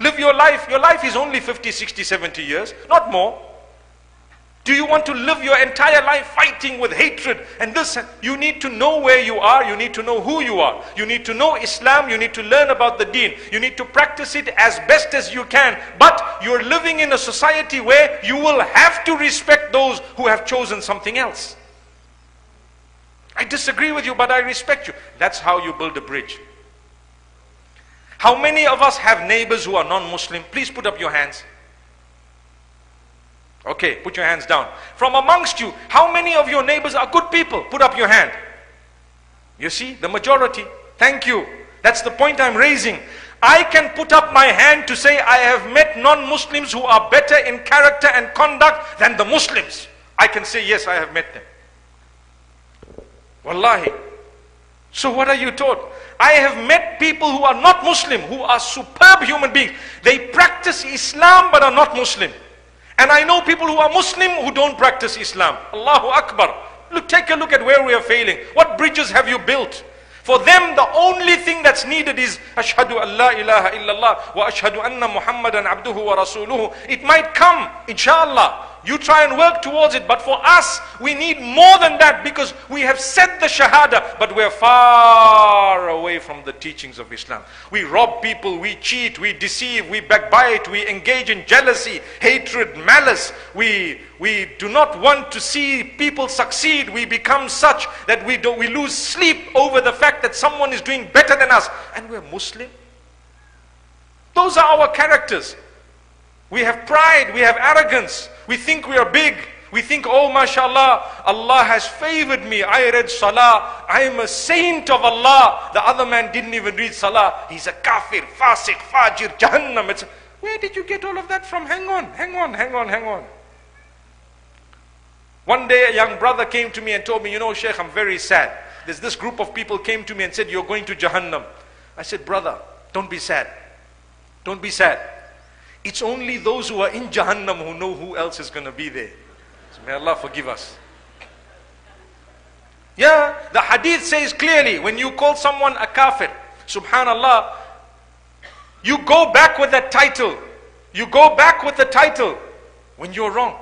live your life. Your life is only fifty, sixty, seventy years, not more. Do you want to live your entire life fighting with hatred and this? You need to know where you are. You need to know who you are. You need to know Islam. You need to learn about the deen. You need to practice it as best as you can. But you're living in a society where you will have to respect those who have chosen something else. I disagree with you, but I respect you. That's how you build a bridge. How many of us have neighbors who are non-Muslim? Please put up your hands. Okay, put your hands down. From amongst you, how many of your neighbors are good people? Put up your hand. You see, the majority. Thank you. That's the point I'm raising. I can put up my hand to say I have met non-Muslims who are better in character and conduct than the Muslims. I can say, yes, I have met them. Wallahi. So what are you taught? I have met people who are not Muslim, who are superb human beings. They practice Islam but are not Muslim. And I know people who are Muslim who don't practice Islam. Allahu Akbar. Look, take a look at where we are failing. What bridges have you built? For them, the only thing that's needed is Ashhadu an la ilaha illallah wa ashhadu anna Muhammadan abduhu wa rasuluhu. It might come, inshallah. You try and work towards it. But for us, we need more than that, because we have said the shahada, but we're far away from the teachings of Islam. We rob people, we cheat, we deceive, we backbite, we engage in jealousy, hatred, malice. We, we do not want to see people succeed. We become such that we, do, we lose sleep over the fact that someone is doing better than us. And we're Muslim. Those are our characters. We have pride, we have arrogance, we think we are big, We think, oh mashallah, Allah has favored me. I read salah. I am a saint of Allah. The other man didn't even read salah. He's a kafir, fasiq, fajir, jahannam. It's, where did you get all of that from? Hang on, hang on, hang on, hang on. One day a young brother came to me and told me, you know Sheikh, I'm very sad. There's this group of people came to me and said, you're going to Jahannam. I said, brother, don't be sad. Don't be sad. It's only those who are in Jahannam who know who else is going to be there. So may Allah forgive us. Yeah, the hadith says clearly, when you call someone a kafir, subhanallah, you go back with that title. You go back with the title when you're wrong.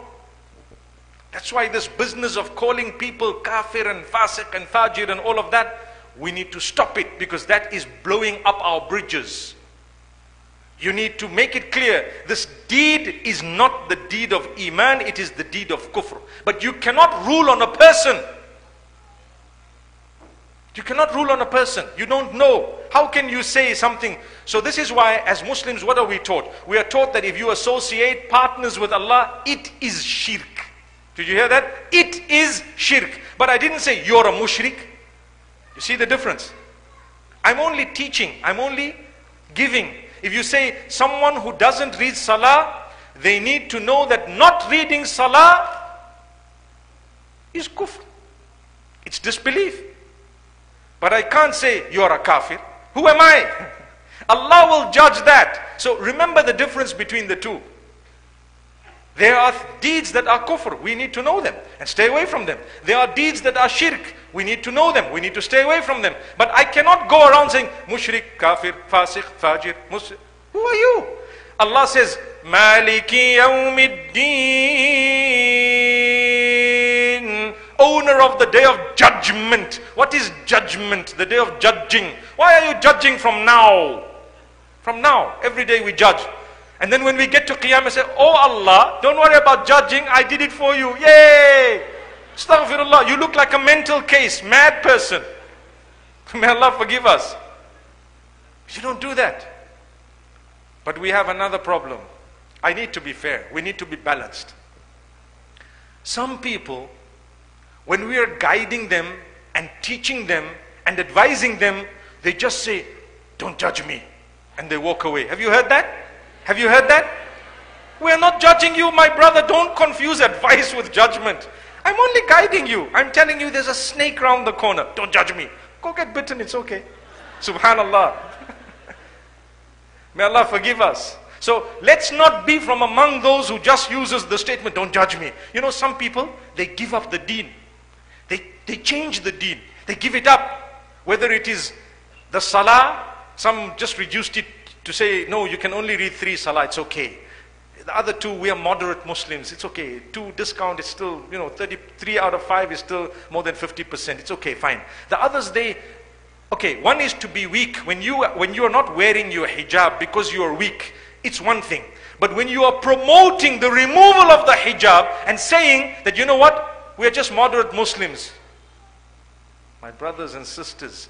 That's why this business of calling people kafir and fasiq and fajir and all of that, we need to stop it, because that is blowing up our bridges. You need to make it clear, this deed is not the deed of iman, it is the deed of kufr. But you cannot rule on a person. You cannot rule on a person. You don't know. How can you say something? So this is why as Muslims, what are we taught? We are taught that if you associate partners with Allah, it is shirk. Did you hear that? It is shirk. But I didn't say you're a mushrik. You see the difference? I'm only teaching. I'm only giving. If you say someone who doesn't read salah, they need to know that not reading salah is kufr. It's disbelief. But I can't say you're a kafir. Who am I? Allah will judge that. So remember the difference between the two. There are deeds that are kufr. We need to know them and stay away from them. There are deeds that are shirk. We need to know them. We need to stay away from them. But I cannot go around saying, mushrik, kafir, fasiq, fajir, muslim. Who are you? Allah says, Maliki Yawmiddin, owner of the day of judgment. What is judgment? The day of judging. Why are you judging from now? From now. Every day we judge. And then when we get to Qiyamah, say, oh Allah, don't worry about judging, I did it for you. Yay! Astaghfirullah, you look like a mental case, mad person. May Allah forgive us. You don't do that. But we have another problem. I need to be fair. We need to be balanced. Some people, when we are guiding them and teaching them and advising them, they just say, don't judge me. And they walk away. Have you heard that? Have you heard that? We are not judging you, my brother. Don't confuse advice with judgment. I'm only guiding you. I'm telling you there's a snake round the corner. Don't judge me. Go get bitten. It's okay. Subhanallah. May Allah forgive us. So let's not be from among those who just uses the statement, don't judge me. You know, some people, they give up the deen. They, they change the deen. They give it up. Whether it is the salah, some just reduced it to say, no, you can only read three salah, it's okay. The other two, we are moderate Muslims, it's okay. Two discount is still, you know, thirty-three out of five is still more than fifty percent. It's okay, fine. The others, they, okay, one is to be weak. When you, when you are not wearing your hijab because you are weak, it's one thing. But when you are promoting the removal of the hijab and saying that, you know what, we are just moderate Muslims. My brothers and sisters,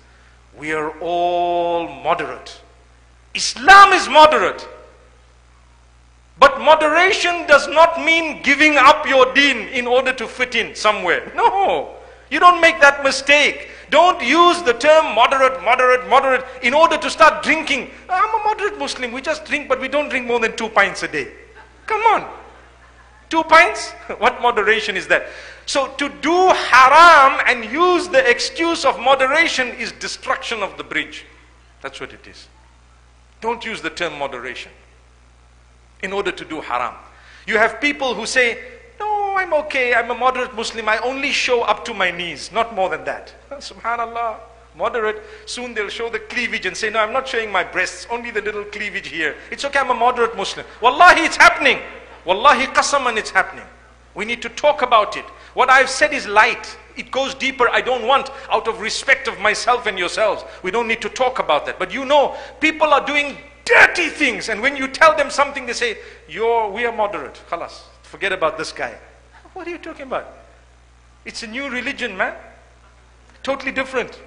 we are all moderate. Islam is moderate. But moderation does not mean giving up your deen in order to fit in somewhere. No. You don't make that mistake. Don't use the term moderate, moderate, moderate in order to start drinking. I'm a moderate Muslim. We just drink, but we don't drink more than two pints a day. Come on. Two pints? What moderation is that? So to do haram and use the excuse of moderation is destruction of the bridge. That's what it is. Don't use the term moderation in order to do haram. You have people who say, no, I'm okay, I'm a moderate Muslim, I only show up to my knees, not more than that. Subhanallah, moderate. Soon they'll show the cleavage and say, no, I'm not showing my breasts, only the little cleavage here. It's okay, I'm a moderate Muslim. Wallahi, it's happening. Wallahi, qasaman, it's happening. We need to talk about it. What I've said is light. It goes deeper. I don't want, out of respect of myself and yourselves, we don't need to talk about that. But you know, people are doing dirty things, and when you tell them something, they say, You're, we are moderate. Khalas, forget about this guy. What are you talking about? It's a new religion, man. Totally different.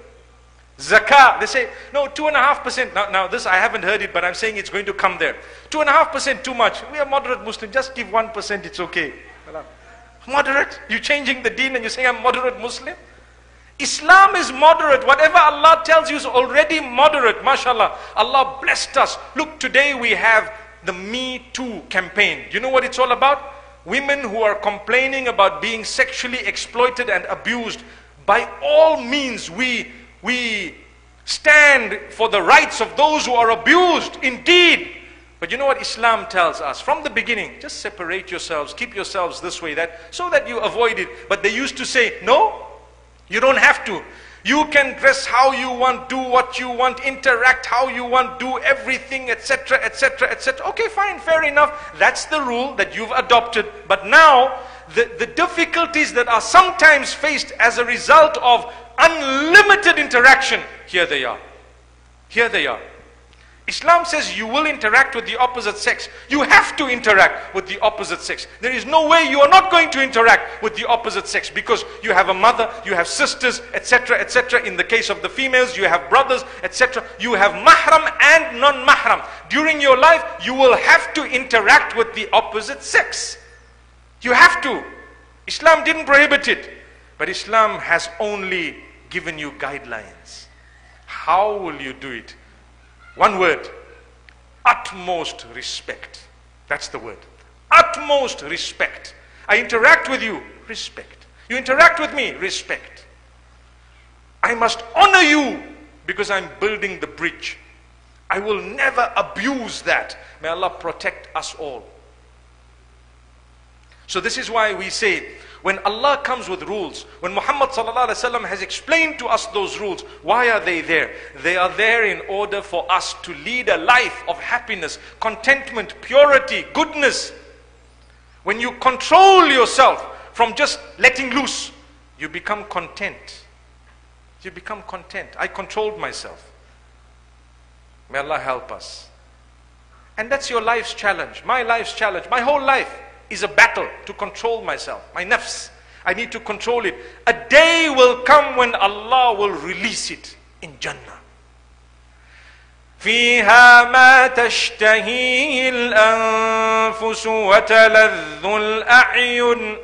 Zakah, they say, no, two and a half percent. Now, now this, I haven't heard it, but I'm saying it's going to come there. Two and a half percent, too much. We are moderate Muslim. Just give one percent, it's okay. Moderate? You're changing the deen and you're saying I'm moderate Muslim? Islam is moderate. Whatever Allah tells you is already moderate. MashaAllah. Allah blessed us. Look, today we have the Me Too campaign. You know what it's all about? Women who are complaining about being sexually exploited and abused. By all means, we, we stand for the rights of those who are abused. Indeed. But you know what Islam tells us? From the beginning, just separate yourselves. Keep yourselves this way, that, so that you avoid it. But they used to say, no. You don't have to. You can dress how you want, do what you want, interact how you want, do everything, et cetera, et cetera, et cetera. Okay, fine, fair enough. That's the rule that you've adopted. But now, the, the difficulties that are sometimes faced as a result of unlimited interaction, here they are. Here they are. Islam says you will interact with the opposite sex. You have to interact with the opposite sex. There is no way you are not going to interact with the opposite sex, because you have a mother, you have sisters, et cetera, et cetera. In the case of the females, you have brothers, et cetera. You have mahram and non-mahram. During your life, you will have to interact with the opposite sex. You have to. Islam didn't prohibit it. But Islam has only given you guidelines. How will you do it? One word, utmost respect. That's the word. Utmost respect. I interact with you, respect. You interact with me, respect. I must honor you because I'm building the bridge. I will never abuse that. May Allah protect us all. So this is why we say, when Allah comes with rules, when Muhammad ﷺ has explained to us those rules, why are they there? They are there in order for us to lead a life of happiness, contentment, purity, goodness. When you control yourself from just letting loose, you become content. You become content. I controlled myself. May Allah help us. And that's your life's challenge, my life's challenge, my whole life. Is a battle to control myself, my nafs. I need to control it. A day will come when Allah will release it in Jannah. فيها ما تشتهي الأنفس وتلذ الأعين.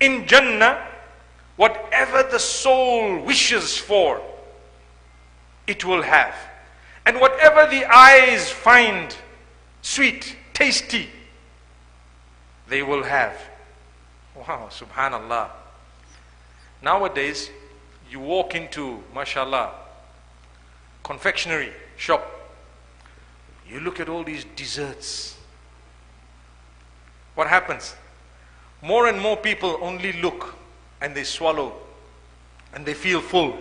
In Jannah, whatever the soul wishes for, it will have. And whatever the eyes find sweet, tasty, they will have. Wow, subhanallah. Nowadays, you walk into, mashallah, confectionery shop. You look at all these desserts. What happens? More and more people only look and they swallow and they feel full.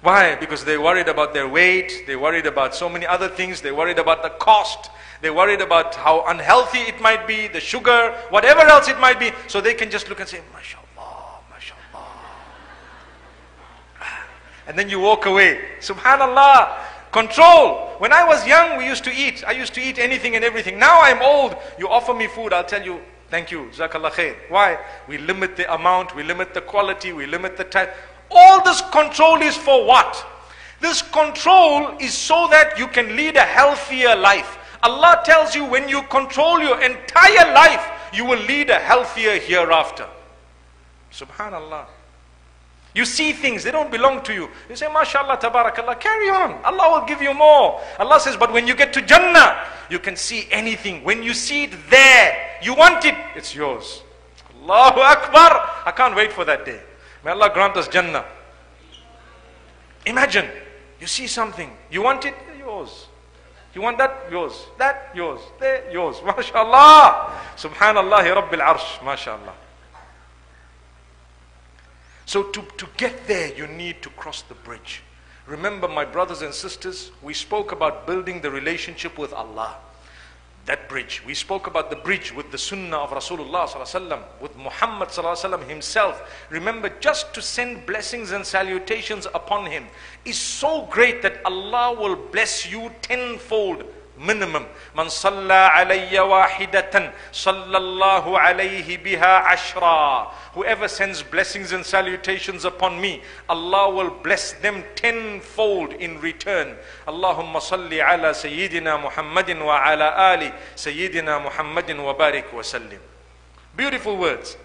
Why? Because they're worried about their weight, they're worried about so many other things, they're worried about the cost, they're worried about how unhealthy it might be, the sugar, whatever else it might be, so they can just look and say, mashallah, mashallah. And then you walk away. Subhanallah. Control. When I was young, we used to eat. I used to eat anything and everything. Now I'm old. You offer me food, I'll tell you, thank you, Jazakallah khair. Why? We limit the amount, we limit the quality, we limit the time. All this control is for what? This control is so that you can lead a healthier life. Allah tells you when you control your entire life, you will lead a healthier hereafter. Subhanallah. You see things, they don't belong to you. You say, MashaAllah, Tabarakallah, carry on. Allah will give you more. Allah says, but when you get to Jannah, you can see anything. When you see it there, you want it, it's yours. Allahu Akbar. I can't wait for that day. May Allah grant us Jannah. Imagine, you see something, you want it, yours. You want that, yours. That, yours. There, yours. MashaAllah. Subhanallah, Rabbil Arsh. MashaAllah. So to, to get there, you need to cross the bridge. Remember, my brothers and sisters, we spoke about building the relationship with Allah. That bridge. We spoke about the bridge with the sunnah of Rasulullah sallallahu alaihi wasallam, with Muhammad sallallahu alaihi wasallam himself. Remember, just to send blessings and salutations upon him is so great that Allah will bless you tenfold minimum. Man salla alayya wahidatan sallallahu alayhi biha ashra. Whoever sends blessings and salutations upon me, Allah will bless them tenfold in return. Allahumma salli ala Sayyidina Muhammadin wa ala ali Sayyidina Muhammadin wa barik wa sallim. Beautiful words.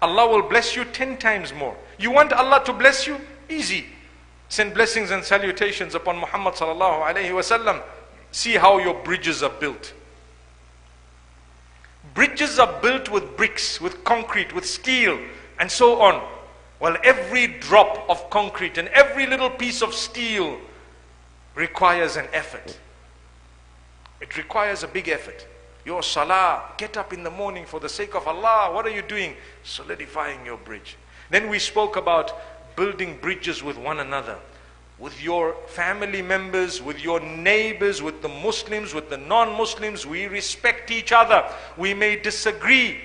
Allah will bless you ten times more. You want Allah to bless you? Easy. Send blessings and salutations upon Muhammad sallallahu alayhi wasallam. See how your bridges are built. Bridges are built with bricks, with concrete, with steel, and so on. Well, every drop of concrete and every little piece of steel requires an effort. It requires a big effort. Your salah, get up in the morning for the sake of Allah. What are you doing? Solidifying your bridge. Then we spoke about building bridges with one another, with your family members, with your neighbors, with the Muslims, with the non-Muslims. We respect each other. We may disagree.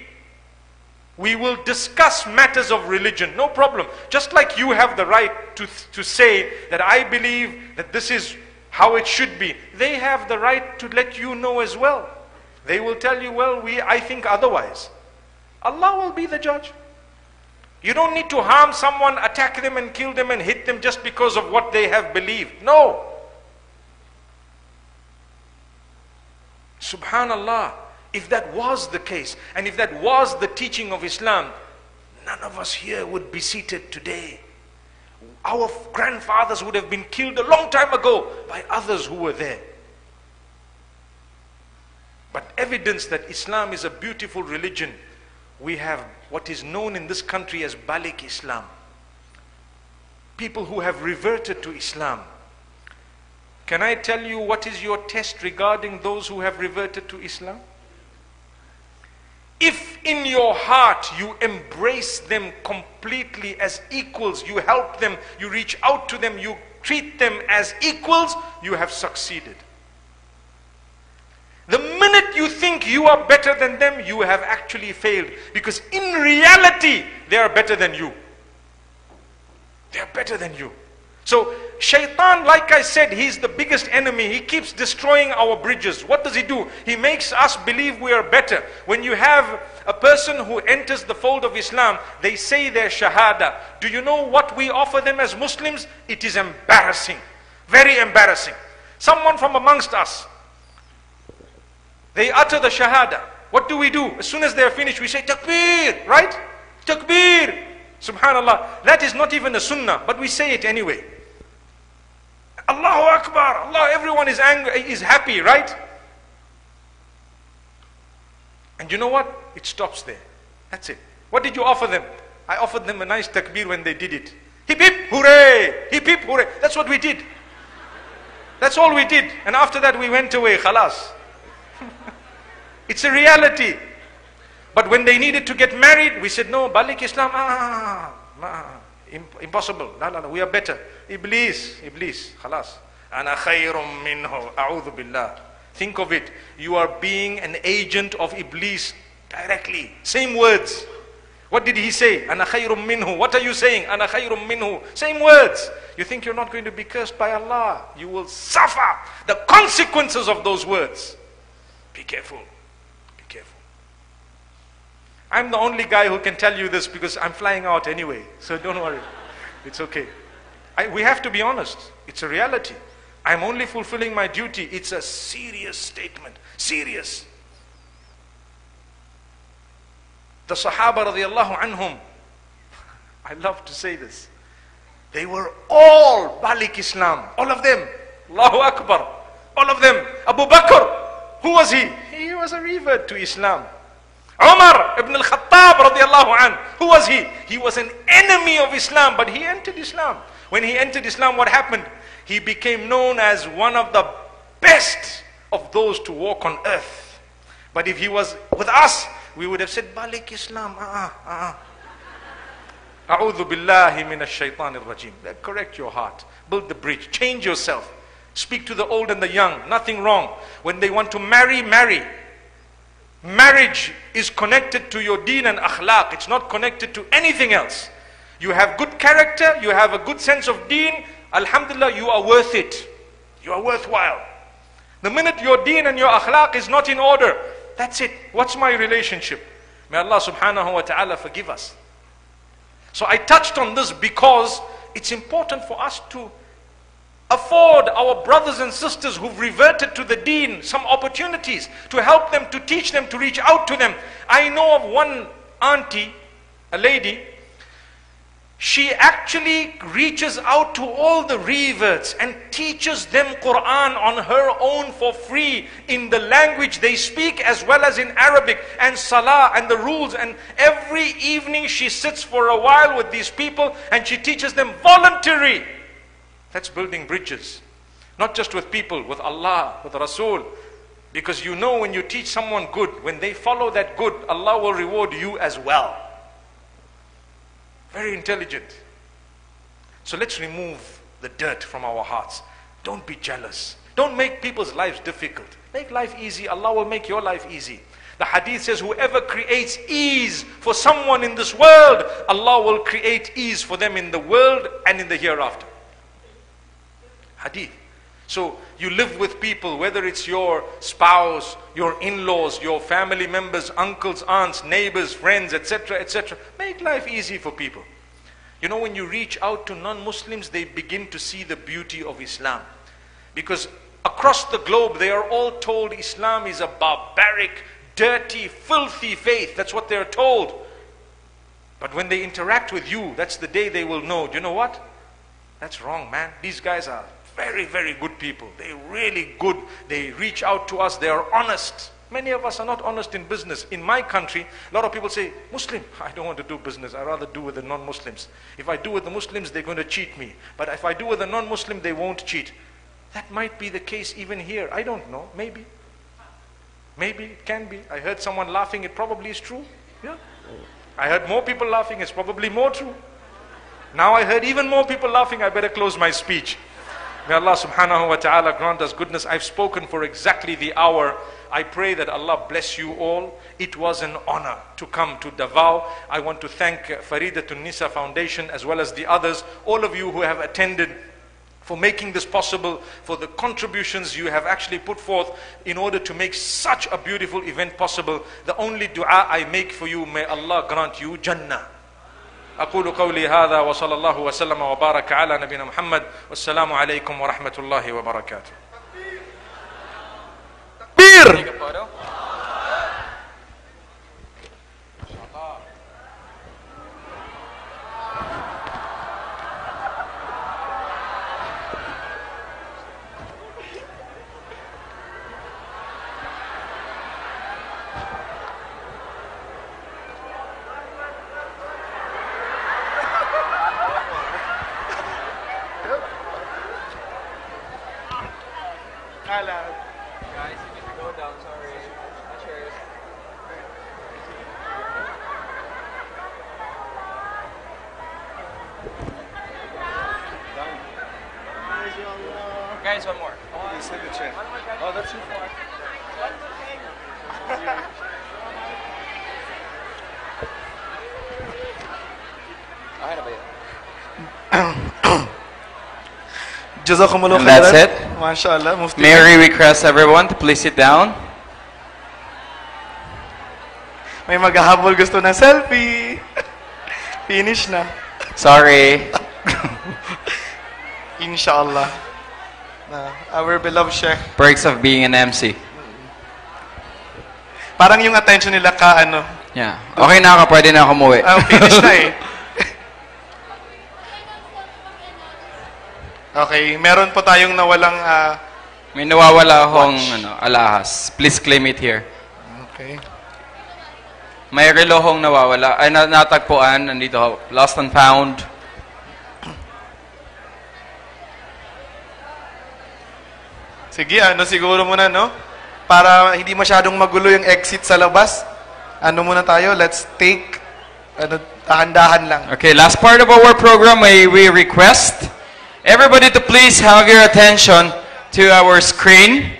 We will discuss matters of religion, no problem. Just like you have the right to, to say that I believe that this is how it should be, they have the right to let you know as well. They will tell you, well, we, I think otherwise. Allah will be the judge. You don't need to harm someone, attack them and kill them and hit them just because of what they have believed. No. Subhanallah. If that was the case, and if that was the teaching of Islam, none of us here would be seated today. Our grandfathers would have been killed a long time ago by others who were there. But evidence that Islam is a beautiful religion, we have what is known in this country as Balik Islam. People who have reverted to Islam. Can I tell you what is your test regarding those who have reverted to Islam? If in your heart you embrace them completely as equals, you help them, you reach out to them, you treat them as equals, you have succeeded. The minute you think you are better than them, you have actually failed. Because in reality, they are better than you. They are better than you. So, Shaitan, like I said, he's the biggest enemy. He keeps destroying our bridges. What does he do? He makes us believe we are better. When you have a person who enters the fold of Islam, they say their shahada. Do you know what we offer them as Muslims? It is embarrassing. Very embarrassing. Someone from amongst us, they utter the shahada. What do we do? As soon as they are finished, we say takbir, right? Takbir. Subhanallah. That is not even a sunnah, but we say it anyway. Allahu Akbar. Allah, everyone is angry, is happy, right? And you know what? It stops there. That's it. What did you offer them? I offered them a nice takbir when they did it. Hip hip hooray! Hip hip hooray! That's what we did. That's all we did. And after that we went away. Khalas. It's a reality. But when they needed to get married, we said, no, Balik Islam, ah, ah, impossible. No, no, no, we are better. Iblis, Iblis, khalas. Ana khayrum minhu, a'udhu billah. Think of it. You are being an agent of Iblis directly. Same words. What did he say? Ana khayrum minhu. What are you saying? Ana khayrum minhu. Same words. You think you're not going to be cursed by Allah. You will suffer the consequences of those words. Be careful. Be careful. I'm the only guy who can tell you this because I'm flying out anyway. So don't worry. It's okay. I, we have to be honest. It's a reality. I'm only fulfilling my duty. It's a serious statement. Serious. The Sahaba radiallahu anhum, I love to say this, they were all Balik Islam. All of them. Allahu Akbar. All of them. Abu Bakr. Who was he? He was a revert to Islam. Umar ibn al-Khattab radiallahu anhu. Who was he? He was an enemy of Islam, but he entered Islam. When he entered Islam, what happened? He became known as one of the best of those to walk on earth. But if he was with us, we would have said, Balik Islam, ah, ah, ah. A'udhu billahi minash shaitanir rajim. Correct your heart. Build the bridge. Change yourself. Speak to the old and the young. Nothing wrong. When they want to marry, marry. Marriage is connected to your deen and akhlaq. It's not connected to anything else. You have good character. You have a good sense of deen. Alhamdulillah, you are worth it. You are worthwhile. The minute your deen and your akhlaq is not in order, that's it. What's my relationship? May Allah subhanahu wa ta'ala forgive us. So I touched on this because it's important for us to afford our brothers and sisters who've reverted to the deen some opportunities to help them, to teach them, to reach out to them. I know of one auntie, a lady, she actually reaches out to all the reverts and teaches them Quran on her own for free in the language they speak as well as in Arabic, and Salah and the rules. And every evening she sits for a while with these people and she teaches them voluntary. That's building bridges. Not just with people, with Allah, with Rasul. Because you know when you teach someone good, when they follow that good, Allah will reward you as well. Very intelligent. So let's remove the dirt from our hearts. Don't be jealous. Don't make people's lives difficult. Make life easy. Allah will make your life easy. The hadith says, whoever creates ease for someone in this world, Allah will create ease for them in the world and in the hereafter. Hadith. So you live with people, whether it's your spouse, your in-laws, your family members, uncles, aunts, neighbors, friends, et cetera, et cetera. Make life easy for people. You know, when you reach out to non-Muslims, they begin to see the beauty of Islam. Because across the globe, they are all told Islam is a barbaric, dirty, filthy faith. That's what they are told. But when they interact with you, that's the day they will know, do you know what? That's wrong, man. These guys are very, very good people. They're really good. They reach out to us. They are honest. Many of us are not honest in business. In my country, a lot of people say, Muslim, I don't want to do business. I'd rather do with the non-Muslims. If I do with the Muslims, they're going to cheat me. But if I do with a non-Muslim, they won't cheat. That might be the case even here. I don't know. Maybe. Maybe it can be. I heard someone laughing. It probably is true. Yeah. I heard more people laughing. It's probably more true. Now I heard even more people laughing. I better close my speech. May Allah subhanahu wa ta'ala grant us goodness. I've spoken for exactly the hour. I pray that Allah bless you all. It was an honor to come to Davao. I want to thank Faridatun Nisa Foundation as well as the others, all of you who have attended, for making this possible, for the contributions you have actually put forth in order to make such a beautiful event possible. The only dua I make for you, may Allah grant you Jannah. أقول قولي هذا وصلى الله وسلم وبارك على نبينا محمد والسلام عليكم ورحمة الله وبركاته. تكبير. Guys, one more. Oh, you said the chair. Oh, that's too far. And that's it. MashaAllah. May we request everyone to please sit down. May maghahabol gusto na selfie. Finish na. Sorry. Inshallah. Uh, our beloved Sheikh. Perks of being an M C. Parang yung attention nila ka ano. Yeah. Okay na ako, pwede na ako umuwi. Uh, finish na eh. Okay, meron po tayong nawalang uh, may nawawala akong ano, alahas. Please claim it here. Okay. May relohong nawawala. Ay, natagpuan. Nandito, lost and found. Sige, ano siguro muna, no? Para hindi masyadong magulo yung exit sa labas. Ano muna tayo? Let's take, ano, tahandahan lang. Okay, last part of our program, we request everybody to please have your attention to our screen.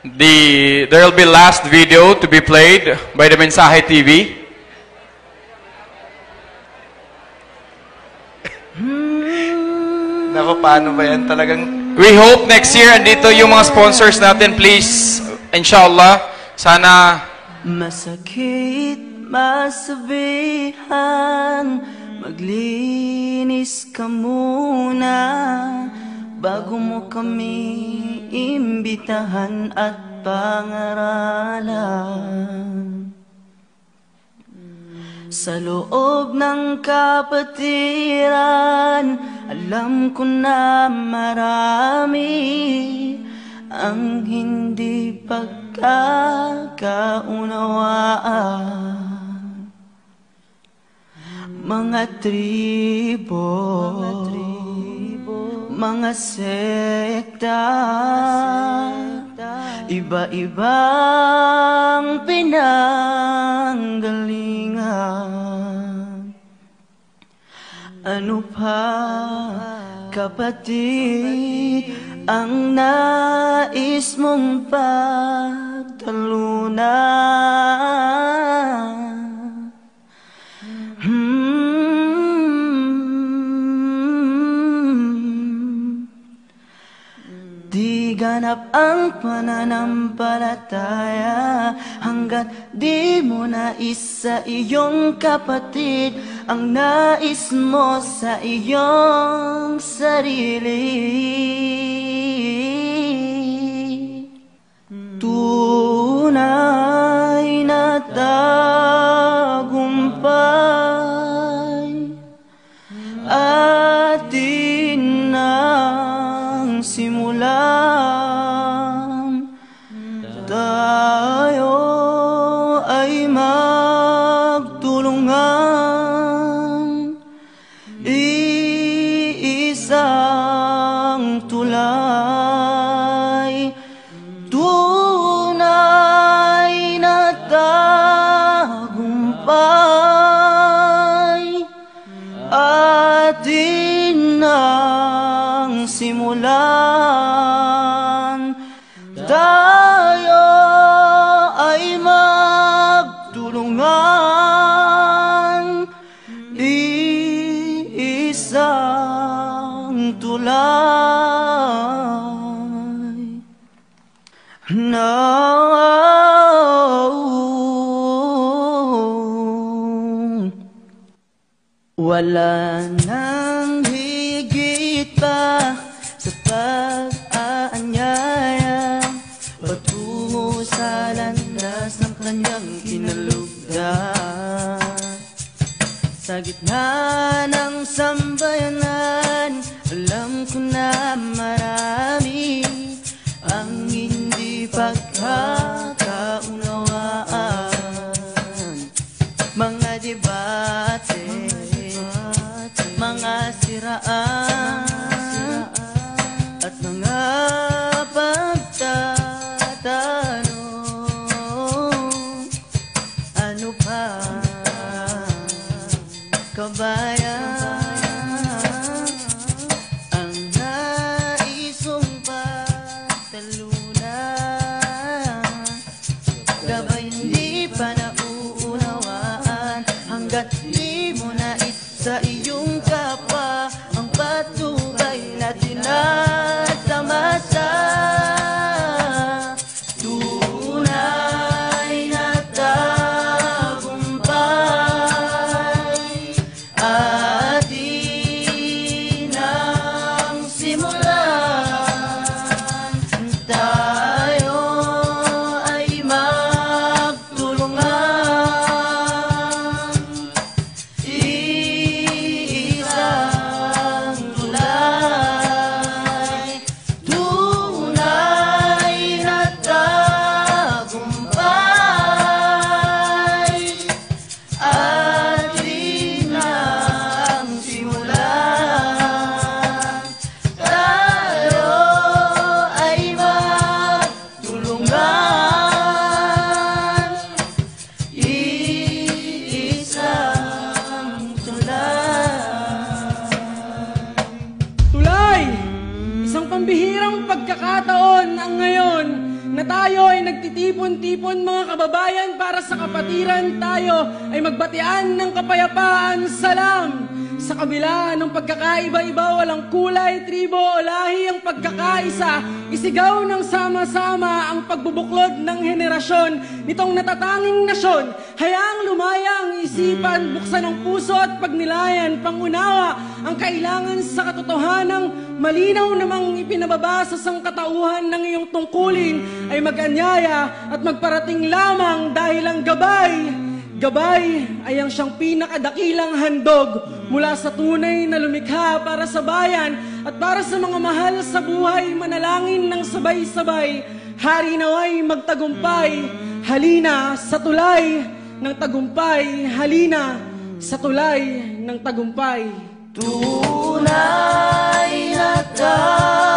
The, there will be last video to be played by the Mensahe T V. Nako, paano ba yan? Talagang we hope next year, andito yung mga sponsors natin, please, inshallah, sana. Masakit masabihan, maglinis ka muna, bago mo kami imbitahan at pangaralan. Sa loob ng kapatiran, alam ko na marami ang hindi pagkakaunawaan. Mga tribo, mga, tribo, mga sekta, iba-ibang pinanggalingan. Ano pa, kapatid, ang nais mong pagtalunan? Di ganap ang pananampalataya hanggat di mo nais sa iyong kapatid ang nais mo sa iyong sarili. Tunay na tagumpay atin ang simulan. Tayo ay magtulungan, iisang tulay. Tunay na tagumpay atin ang simulan. Tayo ay magtulungan, iisang tulay. No, wala nang higit pa sa pag-aanyaya patungo sa landas ng kanyang kinalugdan. Sa gitna ng sambayanan, alam ko na marami ang hindi pagkakaunawaan. Mga debate, mga siraan, at mga pagtatanong. Ano pa, kabayan, ang nais mong pagtalunan? Gabay hindi pa nauunawaan hanggat di mo nais sa iyong kapwa ang patubay na tinatamasa. Tipon mga kababayan para sa kapatiran, tayo ay magbatian ng kapayapaan, salam. Sa kabila ng pagkakaiba-iba, walang kulay, tribo o lahi ang pagkakaisa. Isigaw ng sama-sama ang pagbubuklod ng henerasyon nitong natatanging nasyon. Hayaang lumaya ang isipan, buksan ang puso at pagnilayan. Pangunawa ang kailangan sa katotohanang malinaw namang ipinababa sa sangkatauhan ng iyong tungkulin ay mag-anyaya at magparating lamang dahil ang gabay, Gabay ay ang siyang pinakadakilang handog mula sa tunay na lumikha para sa bayan at para sa mga mahal sa buhay, manalangin ng sabay-sabay. Hari naway magtagumpay, halina sa tulay ng tagumpay, halina sa tulay ng tagumpay. Tunay na tagumpay.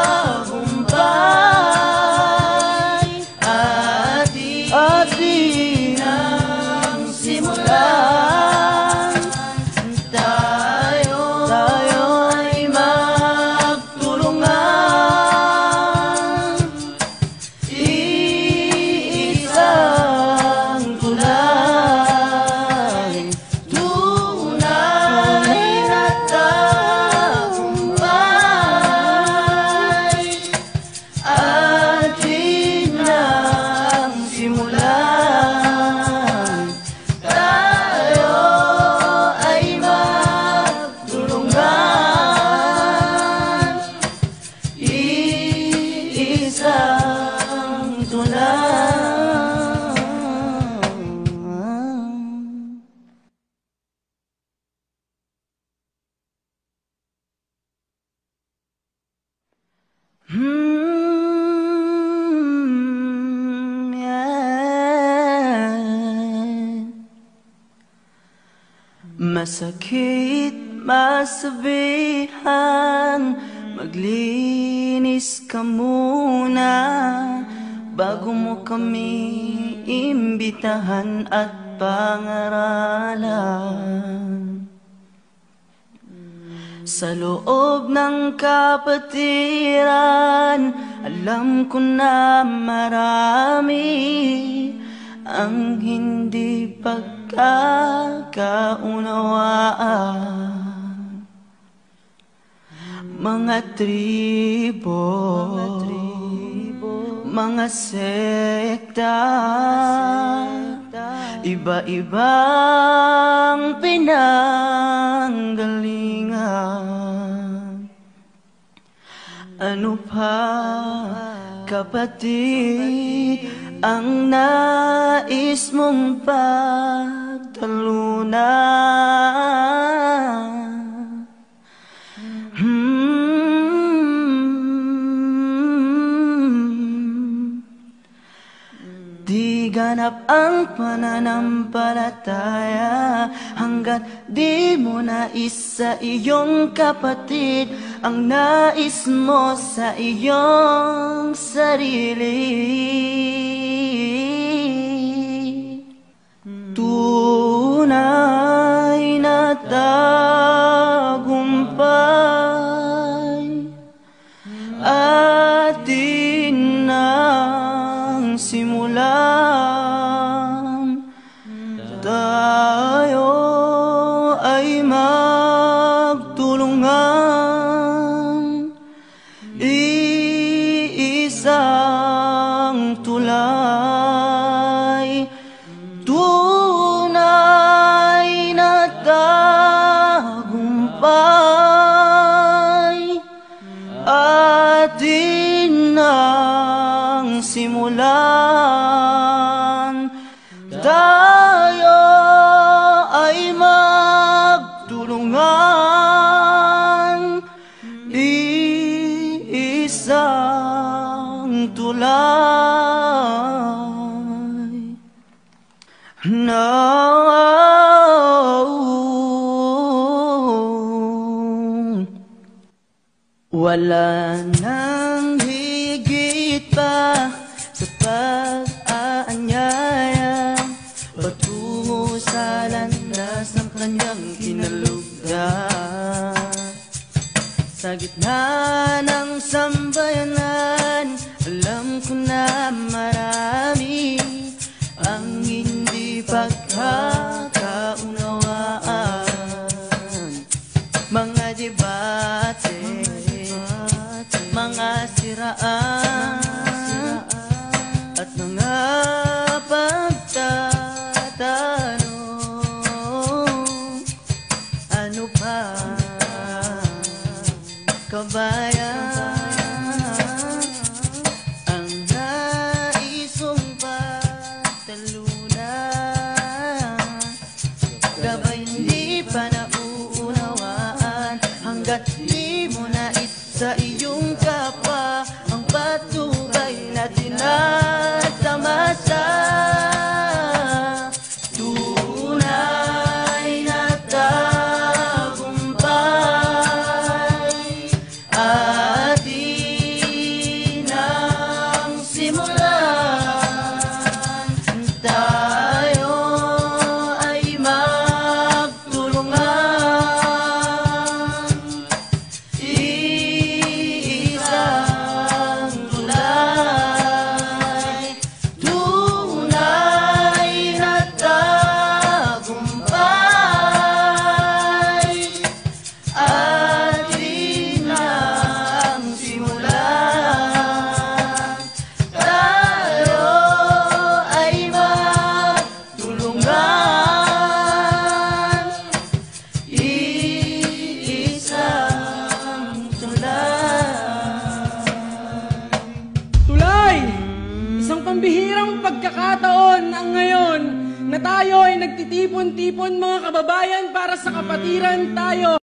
Masakit masabihan, maglinis ka muna bago mo kami imbitahan at pangaralan. Sa loob ng kapatiran, alam ko na marami ang hindi pagkakaunawaan. Mga tribo, mga, tribo, mga sekta, sekta. Iba-ibang pinanggalingan. Ano pa, kapatid, ang nais mong pagtalunan? Hmm. Di ganap ang pananampalataya hanggat di mo nais sa iyong kapatid ang nais mo sa iyong sarili. Tunay na tagumpay atin ang simulan. Tayo ay magtulungan, iisang tulay. Atin ang simulan, tayo ay magtulungan, iisang tulay. Now wala nang higit pa sa pag-aanyaya patungo sa landas ng kanyang kinalugda. Sa gitna ng sambayanan, alam ko na marami ang hindi pagkakaunawaan. Mga debate, mga siraan at mga pagtatanong. Ano pa, kabayan? pagkakataon ang ngayon na tayo ay nagtitipon-tipon mga kababayan para sa kapatiran tayo.